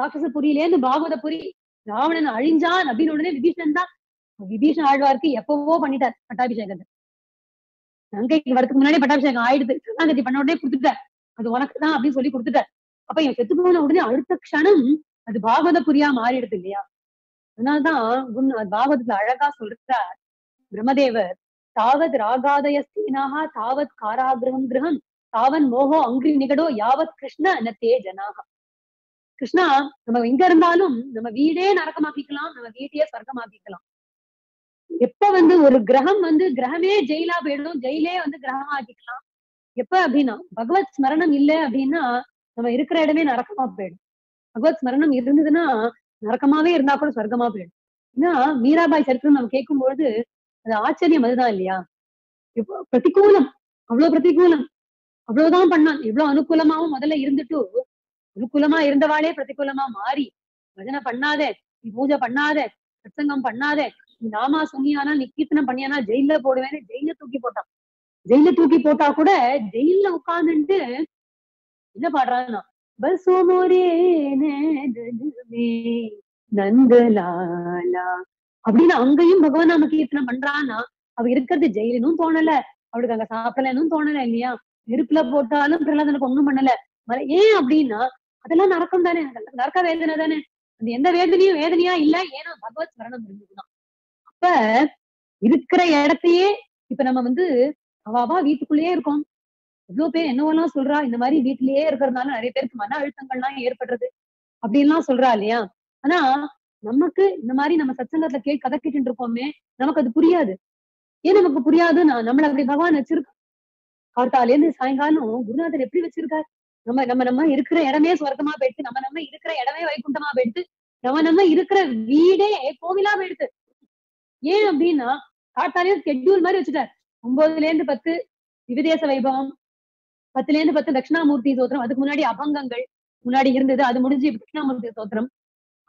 ராட்சசபுரியிலேருந்து பாகவதபுரி ராவணன் அழிஞ்சான் அப்படின்னு உடனே விபீஷணன் தான் விபீஷண ஆழ்வாருக்கு எப்பவோ பண்ணிட்டார் பட்டாபிஷேகத்தை. லங்கைக்கு வரதுக்கு முன்னாடி பட்டாபிஷேகம் ஆயிடுது, திருநாங்கத்தி பண்ண உடனே கொடுத்துட்டார், அது உனக்குதான் அப்படின்னு சொல்லி கொடுத்துட்டார். அப்ப இவன் செத்து போன உடனே அடுத்த க்ஷணம் அது பாகவதபுரியா மாறிடுது இல்லையா? அதனால்தான் பாகவதத்துல அழகா சொல்றார் பிரம்மதேவர் தாவத் ராகாதய ஸ்தீனாகா தாவத் காராகிரகம் கிரகம் தாவன் மோகோ அங்கிரி நிகடோ யாவத் கிருஷ்ண ந தே ஜனாகா. கிருஷ்ணா நம்ம எங்க இருந்தாலும் நம்ம வீடே நரகமாக்கிக்கலாம், நம்ம வீட்டையே சொர்க்கமாக்கிக்கலாம். எப்ப வந்து ஒரு கிரகம் வந்து கிரகமே ஜெயிலா போயிடும், ஜெயிலே வந்து கிரகமாக்கிக்கலாம். எப்ப அப்படின்னா பகவத் ஸ்மரணம் இல்லை அப்படின்னா நம்ம இருக்கிற இடமே நரகமா போயிடும். பகவத் ஸ்மரணம் இருந்ததுன்னா நரகமாவே இருந்தா கூட சொர்க்கமா போயிடும். ஏன்னா மீராபாய் சரித்திரம் நம்ம கேட்கும்பொழுது அது ஆச்சரியம் அதுதான் இல்லையா? பிரதிகூலம் அவ்வளவு பிரதிகூலம் அவ்வளவுதான் பண்ணான். இவ்வளவு அனுகூலமாவும் முதல்ல இருந்துட்டு அனுகூலமா இருந்தவாளே பிரதிகூலமா மாறி பஜனை பண்ணாத, நீ பூஜை பண்ணாத, சத்சங்கம் பண்ணாத, நீ நாமா சொன்னியானா நீ கீர்த்தனம் பண்ணியானா ஜெயில போடுவேன்னு ஜெயில தூக்கி போட்டான். ஜெயில தூக்கி போட்டா கூட ஜெயில உட்கார்ந்துட்டு என்ன பாடுறான்னா பசோ மோரே நந்தலாலா அப்படின்னு அங்கேயும் பகவான் நாம கீர்த்தனம் பண்றான்னா அவ இருக்கிறது ஜெயிலும் தோணல, அவளுக்கு அங்க சாப்பிடலன்னு தோணல இல்லையா? நெருப்புல போட்டாலும் பிரலாதனுக்கு ஒண்ணும் பண்ணல. ஏன் அப்படின்னா அதெல்லாம் நரக்கம் தானே, நரக்க வேதனை தானே. அந்த எந்த வேதனையும் வேதனையா இல்ல, ஏன்னா பகவத் ஸ்மரணம் இருந்ததுதான். அப்ப இருக்கிற இடத்தையே இப்ப நம்ம வந்து அவாவா வீட்டுக்குள்ளேயே இருக்கோம். எவ்வளவு பேர் என்னவெல்லாம் சொல்றா இந்த மாதிரி வீட்டிலேயே இருக்கிறதுனால நிறைய பேருக்கு மன அழுத்தங்கள்லாம் ஏற்படுறது. அப்படிலாம் சொல்றா இல்லையா? ஆனா நமக்கு இந்த மாதிரி நம்ம சத்சங்கத்துல கதை கேட்டு இருப்போமே, நமக்கு அது புரியாது. ஏன் நமக்கு புரியாதுன்னா, நம்மள அப்படி பகவான் வச்சிருக்கோம். கார்த்தாலேருந்து சாயங்காலம் குருநாதர் எப்படி வச்சிருக்காரு? நம்ம இருக்கிற இடமே சொர்க்கமா போயிடுச்சு, நம்ம இருக்கிற இடமே வைகுண்டமா போயிடுச்சு, நம்ம இருக்கிற வீடே கோவிலா போயிடுச்சு. ஏன் அப்படின்னா, கார்த்தாலே ஸ்கெட்யூல் மாதிரி வச்சுட்டார். 9லேருந்து 10 திவிதேச வைபவம், 10லேருந்து 10 தட்சிணாமூர்த்தி ஸ்தோத்திரம், அதுக்கு முன்னாடி அபங்கங்கள் முன்னாடி இருந்தது, அது முடிஞ்சு தட்சிணாமூர்த்தி ஸ்தோத்திரம்.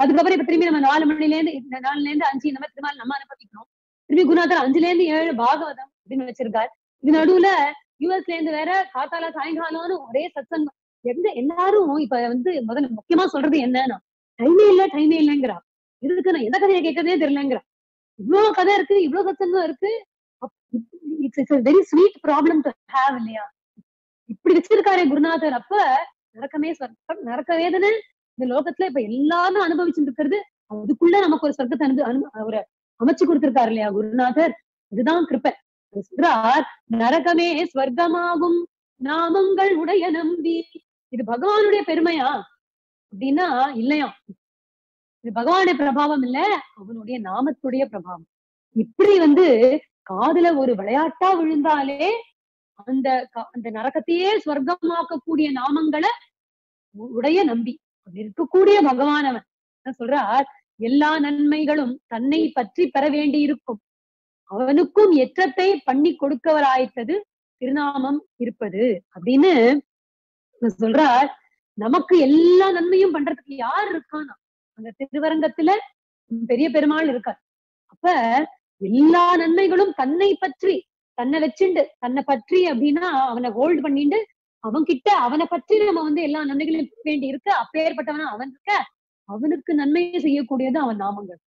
அதுக்கப்புறம் இப்ப திரும்பி நம்ம 4 மணிலேருந்து 5 இந்த மாதிரி திரும்ப நம்ம அனுபவிக்கிறோம். திரும்பி குருநாதர் 5லேருந்து 7 பாகவதம் அப்படின்னு வச்சிருக்காரு. இது நடுவுல US லேருந்து வேற காத்தால சாயங்காலம்னு ஒரே சத்சங்கம். எல்லாரும் இப்ப முதல்ல முக்கியமா சொல்றது என்னன்னா, டைமே இல்லைங்கிறா. இதுக்கு நான் எந்த கதையை கேட்கறதே தெரியலங்கிறா. இவ்வளவு கதை இருக்கு, இவ்வளவு சத்சங்கம் இருக்கு. It's a very sweet problem to have இல்லையா? இப்படி வச்சிருக்காரு குருநாதர். அப்ப நரக்கமே சொர்க்கம், நரக்க வேதனை இந்த லோகத்துல இப்ப எல்லாரும் அனுபவிச்சுட்டு இருக்கிறது, அதுக்குள்ள நமக்கு ஒரு சொர்க்கத்தை ஒரு அமைச்சு கொடுத்திருக்காரு இல்லையா குருநாதர்? இதுதான் கிருபை. நரகமே ஸ்வர்க்கமாகும் நாமங்கள் உடைய நம்பி. இது பகவானுடைய பெருமையா அப்படின்னா இல்லையா? இது பகவானுடைய பிரபாவம் இல்ல, அவனுடைய நாமத்துடைய பிரபாவம். இப்படி காதுல ஒரு விளையாட்டா விழுந்தாலே அந்த நரகத்தையே ஸ்வர்க்கமாக்கக்கூடிய நாமங்களை உடைய நம்பி அப்படி இருக்கக்கூடிய பகவானவன் என்ன சொல்றார்? எல்லா நன்மைகளும் தன்னை பற்றி பெற வேண்டி இருக்கும், அவனுக்கும் எற்றத்தை பண்ணி கொடுக்கவராய்த்தது திருநாமம் இருப்பது அப்படின்னு சொல்றார். நமக்கு எல்லா நன்மையும் பண்றதுக்கு யார் இருக்கானா? அந்த திருவரங்கத்துல பெரிய பெருமாள் இருக்கார். அப்ப எல்லா நன்மைகளும் தன்னை பற்றி, தன்னை வச்சுண்டு, தன்னை பற்றி அப்படின்னா அவனை ஹோல்டு பண்ணிண்டு அவன் கிட்ட அவனை பற்றி நம்ம எல்லா நன்மைகளும் வேண்டி இருக்க, அப்பேற்பட்டவனா அவன் இருக்க, அவனுக்கு நன்மையை செய்யக்கூடியது அவன் நாமங்கள்.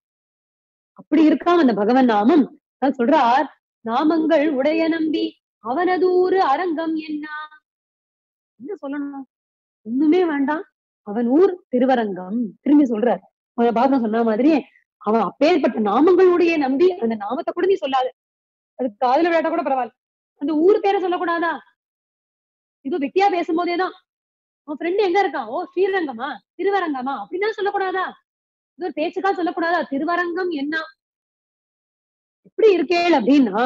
அப்படி இருக்கான் அந்த பகவன் நாமம். அதான் சொல்றார், நாமங்கள் உடைய நம்பி அவனதூரு அரங்கம் என்ன. என்ன சொல்லணும்? ஒண்ணுமே வேண்டாம், அவன் ஊர் திருவரங்கம். திரும்பி சொல்றார், பாகம் சொன்ன மாதிரியே அவன் அப்பேற்பட்ட நாமங்களுடைய நம்பி. அந்த நாமத்தை கூட நீ சொல்லாது, அது காதுல விளையாட்ட கூட பரவாயில்ல, அந்த ஊர் பேரை சொல்லக்கூடாதா? இதோ வெட்டியா பேசும்போதேதான் அவன் ஃப்ரெண்டு எங்க இருக்கான், ஓ ஸ்ரீரங்கமா திருவரங்கமா அப்படின்னா சொல்லக்கூடாதா? இது ஒரு பேச்சுக்கா சொல்லக்கூடாதா? திருவரங்கம் என்ன எப்படி இருக்கேள் அப்படின்னா,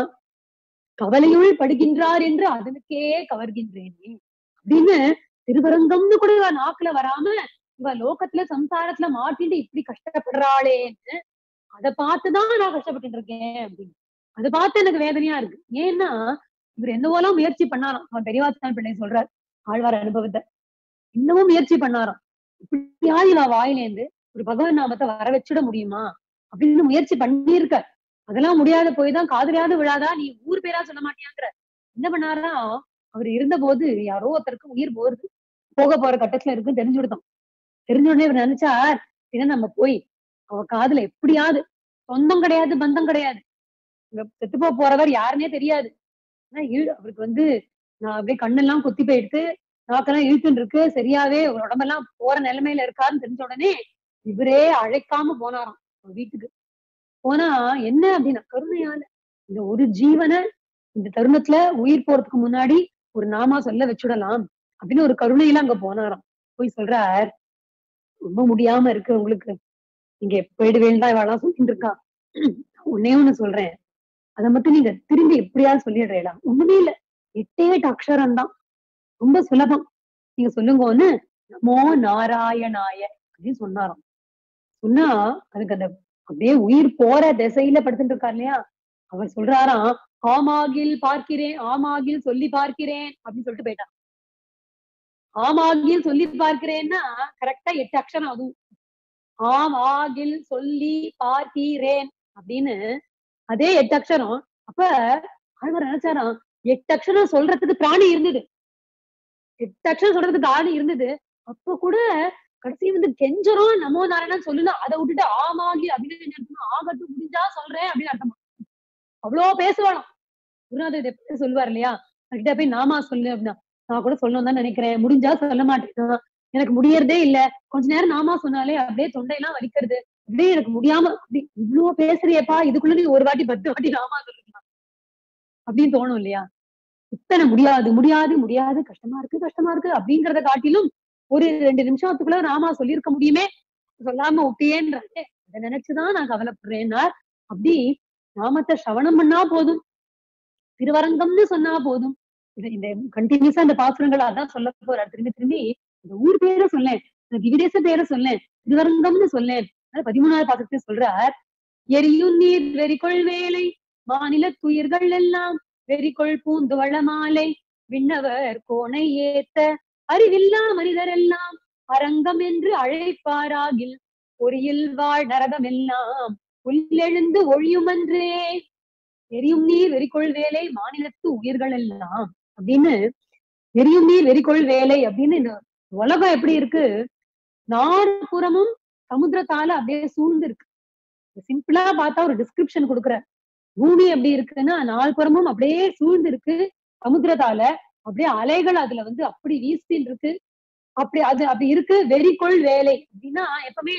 கவலையுள் படுகின்றார் என்று அதனுக்கே கவர்கின்றேனே அப்படின்னு திருவரங்கம்னு கூட இவ நாக்குல வராம, இவ லோகத்துல சம்சாரத்துல மாட்டிட்டு இப்படி கஷ்டப்படுறாளேன்னு அதை பார்த்துதான் நான் கஷ்டப்பட்டு இருக்கேன் அப்படின்னு, அதை பார்த்து எனக்கு வேதனையா இருக்கு. ஏன்னா இவர் என்னவோலாம் முயற்சி பண்ணாராம். அவன் பெரியவாச்சான் பிள்ளை சொல்றாரு ஆழ்வார் அனுபவத்தை, இன்னமும் முயற்சி பண்ணாராம். இப்படியாவது இவ வாயிலேந்து ஒரு பகவன் நாமத்தை வர வச்சுட முடியுமா அப்படின்னு முயற்சி பண்ணியிருக்க, அதெல்லாம் முடியாத போய்தான், காதுலையாவது விழாதா, நீ ஊர் பேரா சொல்ல மாட்டியாங்கிற. என்ன பண்ணாரா, அவர் இருந்த போது யாரோ ஒருத்தருக்கு உயிர் போறது போக போற கட்டத்துல இருக்குன்னு தெரிஞ்சு கொடுத்தோம். தெரிஞ்ச உடனே இவர் நினைச்சார், ஏன்னா நம்ம போய் அவ காதுல எப்படியாவது, சொந்தம் கிடையாது பந்தம் கிடையாது, செத்துப்போ போறவர் யாருன்னே தெரியாது, ஆனா அவருக்கு நான் அப்படியே கண்ணெல்லாம் குத்தி போயிடுத்து, நாக்கெல்லாம் இழுத்துன்னு இருக்கு, சரியாவே உடம்பெல்லாம் போற நிலைமையில இருக்காருன்னு தெரிஞ்ச உடனே இவரே அழைக்காம போனாராம் வீட்டுக்கு. போனா என்ன அப்படின்னா, கருணையால இந்த ஒரு ஜீவனை இந்த தருணத்துல உயிர் போறதுக்கு முன்னாடி ஒரு நாமா சொல்ல வச்சுடலாம் அப்படின்னு ஒரு கருணையில அங்க போனாராம். போய் சொல்றார், ரொம்ப முடியாம இருக்கு உங்களுக்கு, நீங்க போயிடுவேன்னு தான் இவெல்லாம் சொல்லிட்டு இருக்கா, ஒன்னே ஒண்ணு சொல்றேன், அதை மட்டும் நீங்க திரும்பி எப்படியாவது சொல்லிடுறேடா. ஒண்ணுமே இல்லை, 8 அக்ஷரம் தான், ரொம்ப சுலபம், நீங்க சொல்லுங்கன்னு நமோ நாராயணாய அப்படின்னு சொன்னாராம். சொன்னா அதுக்கு அந்த அப்படியே உயிர் போற திசையில படுத்துட்டு இருக்காரு இல்லையா, அவர் சொல்றாராம், ஆமாகில் பார்க்கிறேன், ஆமாகில் சொல்லி பார்க்கிறேன் அப்படின்னு சொல்லிட்டு போயிட்டான். ஆமாகில் சொல்லி பார்க்கிறேன்னா கரெக்டா 8 அக்ஷரம். அதுவும் ஆமாகில் சொல்லி பார்க்கிறேன் அப்படின்னு அதே 8 அக்ஷரம். அப்ப ஆழ்வார் நினைச்சாராம், 8 அக்ஷரம் சொல்றதுக்கு பிராணி இருந்தது, 8 அக்ஷரம் சொல்றதுக்கு பிராணி இருந்தது, அப்ப கூட கடைசி கெஞ்சரும் நமோ நாராயணன் சொல்லலாம், அதை விட்டுட்டு ஆமாகி அப்படின்னு அர்த்தம், ஆகட்டும் முடிஞ்சா சொல்றேன் அப்படின்னு அர்த்தமா. அவ்வளோ பேசுவானோ குருநாதர். இதை எப்படி சொல்லுவார் இல்லையா, கிட்ட போய் நாமா சொல்லு அப்படின்னா, நான் கூட சொல்லணும் தான் நினைக்கிறேன், முடிஞ்சா சொல்ல மாட்டேன், எனக்கு முடியறதே இல்ல, கொஞ்ச நேரம் நாமா சொன்னாலே அப்படியே தொண்டையெல்லாம் வலிக்கிறது, அப்படியே எனக்கு முடியாம, அப்படி இவ்வளவு பேசுறியப்பா, இதுக்குள்ள நீ ஒரு வாட்டி 10 வாட்டி நாமா சொல்லுங்க அப்படின்னு தோணும் இல்லையா? இத்தனை முடியாது முடியாது முடியாது, கஷ்டமா இருக்கு கஷ்டமா இருக்கு அப்படிங்கிறத காட்டிலும் ஒரு 2 நிமிஷத்துக்குள்ள ராமா சொல்லிருக்க முடியுமே, சொல்லாம விட்டியேன்றாரு. அதை நினைச்சுதான் நான் கவலைப்படுறேன்னார். அப்படி நாமத்தை சவணம் பண்ணா போதும், திருவரங்கம்னு சொன்னா போதும். இந்த கண்டினியூஸா இந்த பாசுரங்கள் அதான் சொல்ல போறாரு. திரும்பி திரும்பி இந்த ஊர் பேரை சொல்லேன், இந்த திவிதேச பேரை சொல்லேன், திருவரங்கம்னு சொல்லேன். 13வது பாசுரத்தையும் சொல்றார். எரியும் நீர் வெறிகொள் வேலை மாநிலத்துயிர்கள் எல்லாம் வெறிகொள் பூந்துவள மாலை விண்ணவர் கோணை ஏத்த அறிவில்லா மனிதர் எல்லாம் அரங்கம் என்று அழைப்பாராகில் பொறியில் வாழ் நரகம் எல்லாம் உள்ளெழுந்து ஒழியுமன்றே. எரியும் நீர் வெறிகொள் வேலை மாநிலத்து உயிர்கள் எல்லாம் அப்படின்னு, எரியும் நீர் வெறிகொள் வேலை அப்படின்னு இந்த உலகம் எப்படி இருக்கு, நாற்புறமும் சமுத்திரத்தால அப்படியே சூழ்ந்து இருக்கு. சிம்பிளா பார்த்தா ஒரு டிஸ்கிரிப்ஷன் கொடுக்குற. பூமி எப்படி இருக்குன்னா நாற்புறமும் அப்படியே சூழ்ந்து இருக்கு சமுத்திரத்தால, அப்படியே அலைகள் அதுல வந்து அப்படி வீசின்னு இருக்கு. அப்படி அது அப்படி இருக்கு. வெறிகொள் வேலை அப்படின்னா எப்பவுமே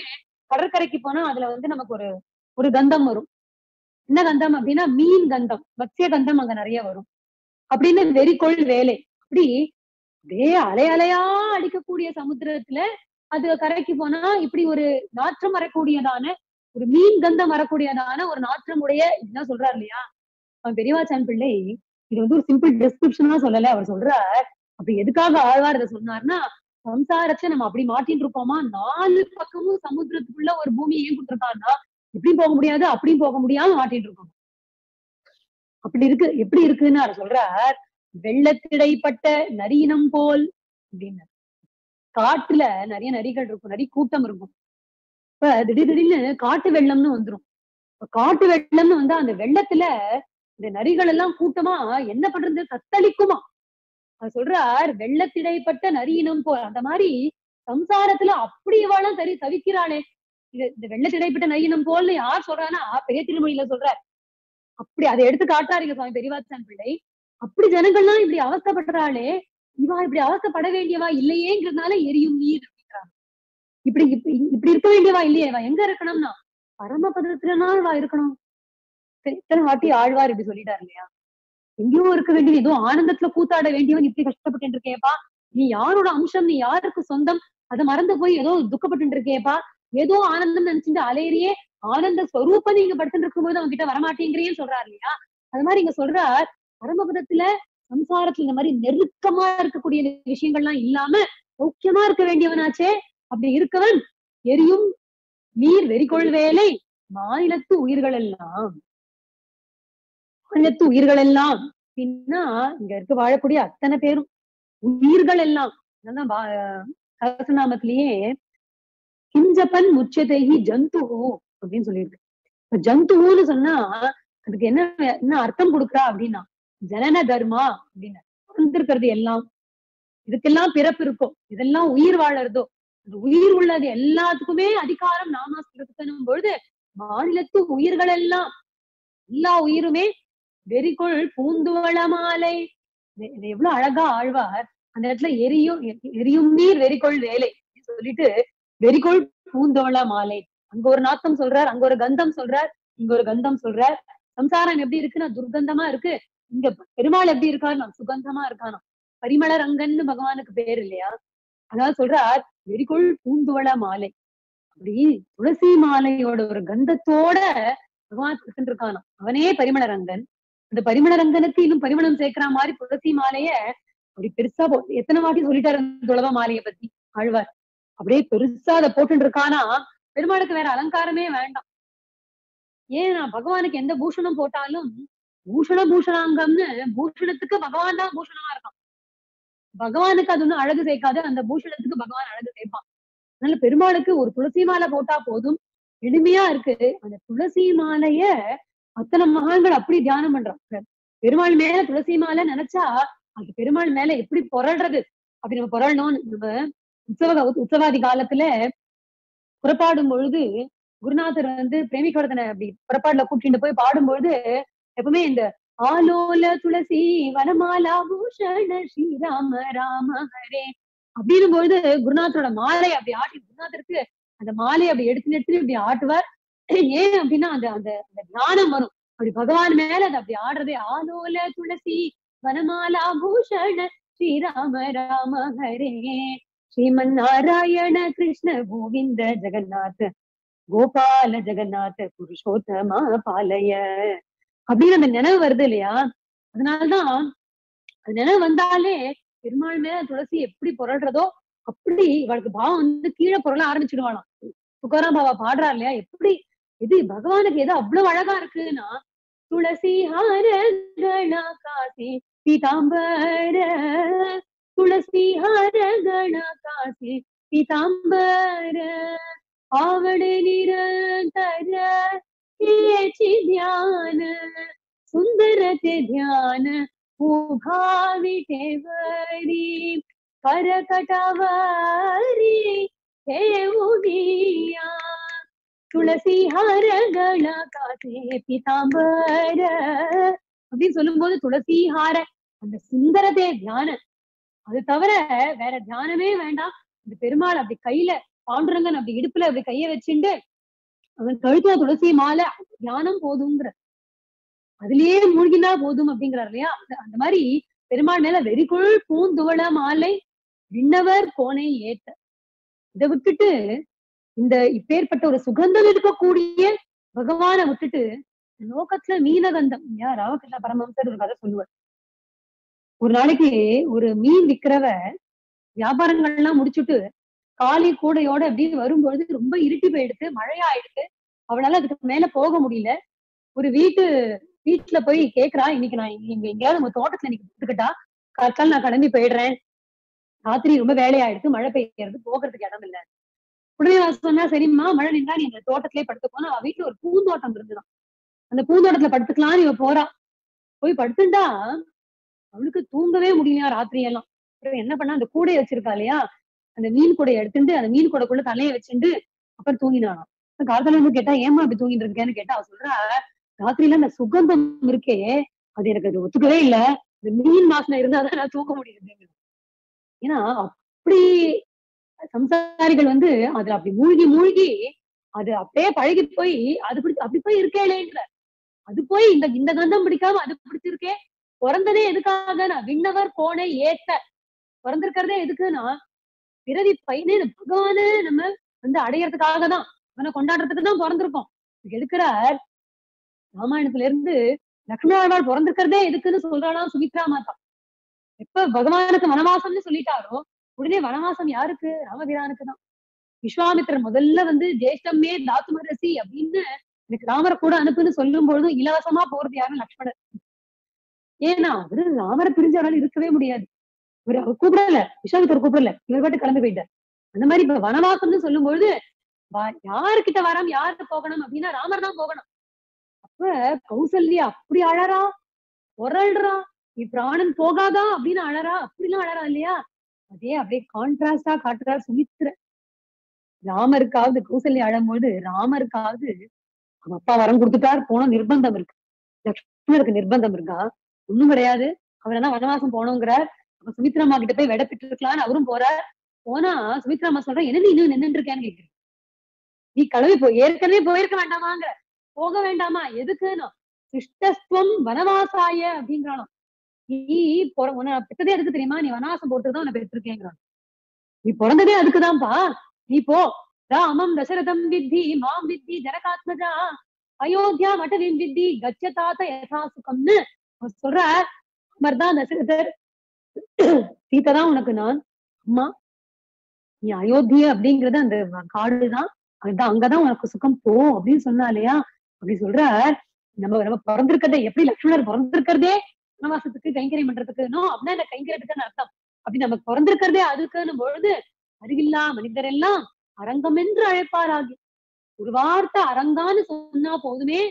கடற்கரைக்கு போனா அதுல வந்து நமக்கு ஒரு ஒரு கந்தம் வரும். என்ன கந்தம் அப்படின்னா மீன் கந்தம், மத்ய கந்தம் அங்க நிறைய வரும். அப்படின்னு வெறிகொள் வேலை, அப்படி அப்படியே அலையலையா அடிக்கக்கூடிய சமுத்திரத்துல அது கரைக்கு போனா இப்படி ஒரு நாற்றம் வரக்கூடியதான, ஒரு மீன் கந்தம் வரக்கூடியதான ஒரு நாற்றம் உடைய இதுதான் சொல்றாரு இல்லையா பெரியவாச்சான் பிள்ளை. இது வந்து ஒரு சிம்பிள் டிஸ்கிரிப்ஷனா சொல்லல, அவர் சொல்றார். அப்படி எதுக்காக ஆழ்வார் இதை சொன்னார்னா, சம்சாரத்தை நம்ம அப்படி மாட்டின்னு இருப்போமா, 4 பக்கமும் சமுத்திரத்துக்குள்ள ஒரு பூமி ஏன் கொடுத்துருக்கான்னா இப்படியும் போக முடியாது அப்படியும் போக முடியாது மாட்டின்னு இருக்கோம். அப்படி இருக்கு. எப்படி இருக்குன்னு அவர் சொல்றார். வெள்ளத்திடைப்பட்ட நரியினம் போல் அப்படின்னு, காட்டுல நிறைய நரிகள் இருக்கும், நரி கூட்டம் இருக்கும். இப்ப திடீர்னு காட்டு வெள்ளம்னு வந்துரும். காட்டு வெள்ளம்னு வந்தா அந்த வெள்ளத்துல இந்த நரிகள் எல்லாம் கூட்டமா என்ன பண்றது, தத்தளிக்குமா. அவர் சொல்றார் வெள்ளத்திடைப்பட்ட நரியினம் போல். அந்த மாதிரி சம்சாரத்துல அப்படி இவாளும் சரி தவிக்கிறாளே, இந்த வெள்ளத்திடைப்பட்ட நரியினம் போல்னு யார் சொல்றான்னா பெரிய திருமொழியில சொல்றார். அப்படி அதை எடுத்து காட்டாருங்க சுவாமி பெரியவாச்சான் பிள்ளை. அப்படி ஜனங்கள்லாம் இப்படி அவஸ்தப்படுறாளே, இவா இப்படி அவஸ்தப்பட வேண்டியவா இல்லையேங்கிறதுனால எரியும் நீர் அப்படிங்கிறாங்க. இப்படி இருக்க வேண்டியவா இல்லையே, இவா எங்க இருக்கணும்னா பரமபதத்திலனால வா இருக்கணும். இத்தனை வாட்டி ஆழ்வார் இப்படி சொல்லிட்டாரு இல்லையா, எங்கேயும் இருக்க வேண்டியது ஏதோ ஆனந்தத்துல கூத்தாட வேண்டியவன் இப்படி கஷ்டப்பட்டு இருக்கேப்பா, நீ யாரோட அம்சம், நீ யாருக்கு சொந்தம், அதை மறந்து போய் ஏதோ துக்கப்பட்டு இருக்கேப்பா, ஏதோ ஆனந்தம் நினைச்சிட்டு அலையிறியே, ஆனந்த ஸ்வரூப்ப நீங்க படுத்துட்டு இருக்கும்போது அவங்க கிட்ட வரமாட்டேங்கிறேன்னு சொல்றாரு இல்லையா. அது மாதிரி இங்க சொல்றார், பரமபதத்துல சம்சாரத்துல இந்த மாதிரி நெருக்கமா இருக்கக்கூடிய விஷயங்கள்லாம் இல்லாம சௌக்கியமா இருக்க வேண்டியவனாச்சே. அப்படி இருக்கவன் எரியும் நீர் வெறிகொள் வேலை மாநிலத்து உயிர்கள் எல்லாம், மாநிலத்து உயிர்கள் எல்லாம் அப்படின்னா இங்க இருக்க வாழக்கூடிய அத்தனை பேரும் உயிர்கள் எல்லாம். சகஸ்ரநாமத்திலேயே கிஞ்சப்பன் முச்சதேகி ஜந்து அப்படின்னு சொல்லியிருக்கு. இப்ப ஜந்துன்னு சொன்னா அதுக்கு என்ன என்ன அர்த்தம் கொடுக்குறா அப்படின்னா, ஜனன தர்மா அப்படின்னா பிறந்திருக்கிறது எல்லாம், இதுக்கெல்லாம் பிறப்பு இருக்கும், இதெல்லாம் உயிர் வாழறதோ, அந்த உயிர் உள்ளது எல்லாத்துக்குமே அதிகாரம் நாமாஸ்திரத்துக்கும் பொழுது மாநிலத்து உயிர்கள் எல்லாம், எல்லா உயிருமே வெறிகொள் பூந்துவள மாலை. எவ்வளவு அழகா ஆழ்வார் அந்த இடத்துல எரியும் நீர் வெறிகொள் வேலை சொல்லிட்டு வெறிகொள் பூந்துவள மாலை, அங்க ஒரு நாத்தம் சொல்றார், அங்க ஒரு கந்தம் சொல்றார், இங்க ஒரு கந்தம் சொல்றார். சம்சாரம் எப்படி இருக்குன்னா துர்கந்தமா இருக்கு, இங்க பெருமாள் எப்படி இருக்காருன்னா சுகந்தமா இருக்கானா. பரிமளர் அங்கன்னு பகவானுக்கு பேர் இல்லையா, அதாவது சொல்றார் வெறிகொள் பூந்துவள மாலை. அப்படி துளசி மாலையோட ஒரு கந்தத்தோட பகவான் கிருஷ்ணன் இருக்கானா, அவனே பரிமளர் அங்கன். அந்த பரிமளர் அங்கனுக்கு இன்னும் பரிமளம் சேர்க்கிற மாதிரி துளசி மாலைய அப்படி பெருசா போ, எத்தனை வாட்டி சொல்லிட்டாரு துளவ மாலையை பத்தி ஆழ்வார். அப்படியே பெருசா அதை போட்டு இருக்கானா, பெருமாளுக்கு வேற அலங்காரமே வேண்டாம். ஏன்னா பகவானுக்கு எந்த பூஷணம் போட்டாலும் பூஷண பூஷணாங்கம்னு, பூஷணத்துக்கு பகவான் தான் பூஷணமா இருக்கான். பகவானுக்கு அது ஒண்ணும் அழகு சேர்க்காது, அந்த பூஷணத்துக்கு பகவான் அழகு சேர்ப்பான். அதனால பெருமாளுக்கு ஒரு துளசி மாலை போட்டா போதும், எளிமையா இருக்கு. அந்த துளசி மாலைய அத்தனை மகான்கள் அப்படி தியானம் பண்றான். பெருமாள் மேல துளசி மாலை நினைச்சா அது பெருமாள் மேல எப்படி புரள்றது, அப்படி நம்ம புரளணும்னு நம்ம உற்சவாதி காலத்துல புறப்பாடும் பொழுது குருநாதர் வந்து பிரேமிகவர்தனை அப்படி புறப்பாடுல கூட்டிட்டு போய் பாடும்பொழுது எப்பவுமே இந்த ஆலோல துளசி வனமாலா பூஷண ஸ்ரீராம ராம ஹரே அப்படின்னும் பொழுது குருநாதரோட மாலை அப்படி ஆட்டி, குருநாதருக்கு அந்த மாலையை அப்படி எடுத்துன்னு இப்படி ஆட்டுவார். ஏன் அப்படின்னா அந்த அந்த அந்த ஞானம் வரும். அப்படி பகவான் மேல அது அப்படி ஆடுறதே ஆலோல துளசி வனமாலா பூஷண ஸ்ரீராம ராம ஹரே. श्रीमन्नारायण कृष्ण गोविंद जगन्नाथ गोपाल जगन्नाथ पुरुषोत्तमा पालय அப்படின்னு அந்த நினைவு வருது இல்லையா? அதனால்தான் அந்த நினைவு வந்தாலே பெருமாள் மேல துளசி எப்படி புரள்றதோ அப்படி இவளுக்கு பாவம் வந்து கீழே புரள ஆரம்பிச்சுடுவாளாம். புகாராம் பாபா பாடுறா இல்லையா, எப்படி இது பகவானுக்கு எது அவ்வளவு அழகா இருக்குன்னா, துளசி ஹாரகணா காசி பீதாம்பர துளசி ஹாரகணா காசி பீதாம்பர आवड़ निरंतर ध्यान सुंदर ते ध्यान उभाविते वरी करकटवारी देवुगिया तुलसी हार गणा कासे पीतांबर அப்படின்னு சொல்லும்போது துளசி ஹார அந்த சுந்தரதே ध्यान அது தவிர வேற தியானமே வேண்டாம். இந்த பெருமாள் அப்படி கையில பாண்டுரங்கன் அப்படி இடுப்புல அப்படி கைய வச்சுண்டு அவன் கழுத்துல துளசி மாலை தியானம் போதுங்கிற அதுலயே மூழ்கினா போதும் அப்படிங்கிறார் இல்லையா? அந்த மாதிரி பெருமாள் மேல வெறிக்குள் பூந்துவள மாலை விண்ணவர் கோனை ஏத்த. இதை விட்டுட்டு இந்த இப்பேற்பட்ட ஒரு சுகந்தம் இருக்கக்கூடிய பகவானை விட்டுட்டு லோகத்துல மீனகந்தம் ஐயா ராமகிருஷ்ண பரமஹம்சர் ஒரு கதை சொல்லுவார். ஒரு நாளைக்கு ஒரு மீன் விற்கிறவ வியாபாரங்கள் எல்லாம் முடிச்சுட்டு காலி கூடையோட அப்படின்னு வரும்பொழுது ரொம்ப இருட்டி போயிடுத்து, மழையாயிடுத்து, அவளால அதுக்கு மேல போக முடியல. ஒரு வீட்டுல போய் கேக்குறா, இன்னைக்கு நான் இங்க எங்கேயாவது உங்க தோட்டத்துல இன்னைக்கு விட்டுக்கிட்டா காத்தால் நான் கிளம்பி போயிடுறேன், ராத்திரி ரொம்ப வேலையாயிடுத்து, மழை பெய்யறது, போகிறதுக்கு இடம் இல்லை. உடனே சொன்னா, சரிம்மா மழை நின்றா நீ இந்த தோட்டத்திலே படுத்துக்கோனா. அவ வீட்டுல ஒரு பூந்தோட்டம் இருந்துதான், அந்த பூந்தோட்டத்துல படுத்துக்கலான்னு இவ போறா. போய் படுத்துண்டா அவளுக்கு தூங்கவே முடியலையா ராத்திரியெல்லாம். அப்புறம் என்ன பண்ணா, அந்த கூடை வச்சிருக்கா இல்லையா, அந்த மீன் கூடை எடுத்துட்டு அந்த மீன் கூடைக்குள்ள தலையை வச்சுட்டு அப்புறம் தூங்கினாலும். காலத்துல கேட்டா, ஏமா அப்படி தூங்கிட்டு இருக்கேன்னு கேட்டா அவ சொல்றா, ராத்திரியில அந்த சுகந்தம் இருக்கே அது எனக்கு அது ஒத்துக்கவே இல்லை, இந்த மீன் வாசனை இருந்தாதான் நான் தூக்க முடியுது. ஏன்னா அப்படி சம்சாரிகள் வந்து அதுல அப்படி மூழ்கி மூழ்கி அது அப்படியே பழகி போய் அது பிடிச்சி அப்படி போய் இருக்கேலேன்ற அது போய் இந்த கந்தம் பிடிக்காம அது பிடிச்சிருக்கே. பிறந்ததே எதுக்காக, நான் விண்ணவர் கோனை ஏத்த பிறந்திருக்கிறதே எதுக்குன்னா, பிறவி பையனே பகவானு நம்ம வந்து அடையறதுக்காக தான், அவனை கொண்டாடுறதுக்கு தான் பிறந்திருக்கோம். எடுக்கிறார் ராமாயணத்துல இருந்து லக்ஷ்மணாழ்வாள் பிறந்திருக்கிறதே எதுக்குன்னு சொல்றாளாம் சுமித்ரா மாதா. எப்ப பகவானுக்கு வனவாசம்னு சொல்லிட்டாரோ உடனே வனவாசம் யாருக்கு, ராமபிரானுக்கு தான். விஸ்வாமித்திரன் முதல்ல வந்து ஜேஷ்டம்மே தாத்துமரசி அப்படின்னு எனக்கு ராமரை கூட அனுப்புன்னு சொல்லும் பொழுதும் இலவசமா போறது யாருன்னு லக்ஷ்மணர். ஏன்னா அவரு ராமரை பிரிஞ்சவரால் இருக்கவே முடியாது. இவர் அவர் கூப்பிடல, விஸ்வாமித்திரர் கூப்பிடல, இவர் பாட்டு கிளம்பி போயிட்டார். அந்த மாதிரி இப்ப வனவாசம்னு சொல்லும் பொழுது யாருக்கிட்ட வராம யாருக்கு போகணும் அப்படின்னா ராமர் தான் போகணும். அப்ப கௌசல்யா அப்படி அழறா, உரல்றா, இப்பிராணன் போகாதா அப்படின்னு அழறா, அப்படிலாம் அழறா இல்லையா? அதே அப்படியே கான்ட்ராஸ்டா காட்டுறா சுமித்ர. ராமருக்காவது கௌசல்யா அழும்போது ராமருக்காவது அவன் அப்பா வரம் கொடுத்துட்டார், போன நிர்பந்தம் இருக்கு, லட்சுமணருக்கு நிர்பந்தம் இருக்கா, ஒண்ணும் கிடையாது, அவன் தான் வனவாசம் போனோங்கிறார். அப்ப சுமித்ராமா கிட்ட போய் விட பெற்று இருக்கலான்னு அவரும் போறார். போனா சுமித்ராமா சொல்றேன், என்னன்னு இன்னும் நின்று இருக்கேன்னு கேட்கிறேன், நீ கிளம்பி போய் ஏற்கனவே போயிருக்க வேண்டாமாங்கிற, போக வேண்டாமா எதுக்குன்னா சிஷ்டஸ்துவம் வனவாசாய அப்படிங்கிறானோ, நீ உன்னை பெற்றதே அதுக்கு தெரியுமா, நீ வனவாசம் போறதுக்குதான் உன்னை பெற்றிருக்கேங்கிறான், நீ பிறந்ததே அதுக்குதான்ப்பா, நீ போ. ராமம் தசரதம் வித்தி மாம் வித்தி ஜனகாத்மஜா அயோத்தியா மட்டவின் வித்தி கச்சதாத்த யதா சுகம்னு சொல்ற மாதிரிதான் தசரதர், சீததான் உனக்கு நான் அம்மா, நீ அயோத்திய அப்படிங்கறது அந்த காடுதான், அதுதான் அங்கதான் உனக்கு சுகம் போ அப்படின்னு சொன்னா இல்லையா? அப்படி சொல்ற நம்ம பிறந்திருக்கிறதே எப்படி லட்சுமணர் பிறந்திருக்கிறதே வனவாசத்துக்கு கைங்கரியம் பண்றதுக்குன்னோ அப்படின்னா இந்த கைங்கரியத்துக்குன்னு அர்த்தம். அப்படி நமக்கு பிறந்திருக்கிறதே அதுக்குன்னும் பொழுது அருகில்லா மனிதர் எல்லாம் அரங்கம் என்று அழைப்பாராகி ஒரு வார்த்தை அரங்கான்னு சொன்னா போதுமே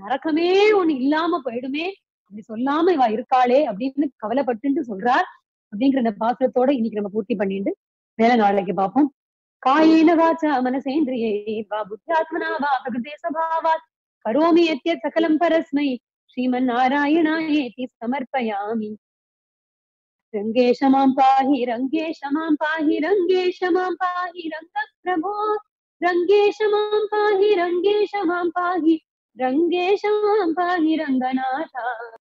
நரக்கமே ஒண்ணு இல்லாம போயிடுமே, அப்படி சொல்லாம இவ இருக்காளே அப்படின்னு கவலைப்பட்டு சொல்றார். அப்படிங்கிற இந்த பாசுரத்தோட இன்னைக்கு நம்ம பூர்த்தி பண்ணிட்டு வேலை நாளைக்கு பார்ப்போம். காயேன வாச்சா மனசேந்திரியே வா புத்தியாத்மனா வா பிரகிருதே சபாவாத் கரோமி யத்யத் சகலம் பரஸ்மை ஸ்ரீமன்னாராயணாயேதி சமர்ப்பயாமி. ரங்கேஷ மாம் பாஹி ரங்கேஷ மாம் பாஹி ரங்கேஷ மாம் பாஹி ரங்க பிரபோ ரங்கேஷ மாம் பாஹி ரங்கேஷ மாம் பாஹி ரங்கேஷ மாம் பாஹி ரங்கநாதா.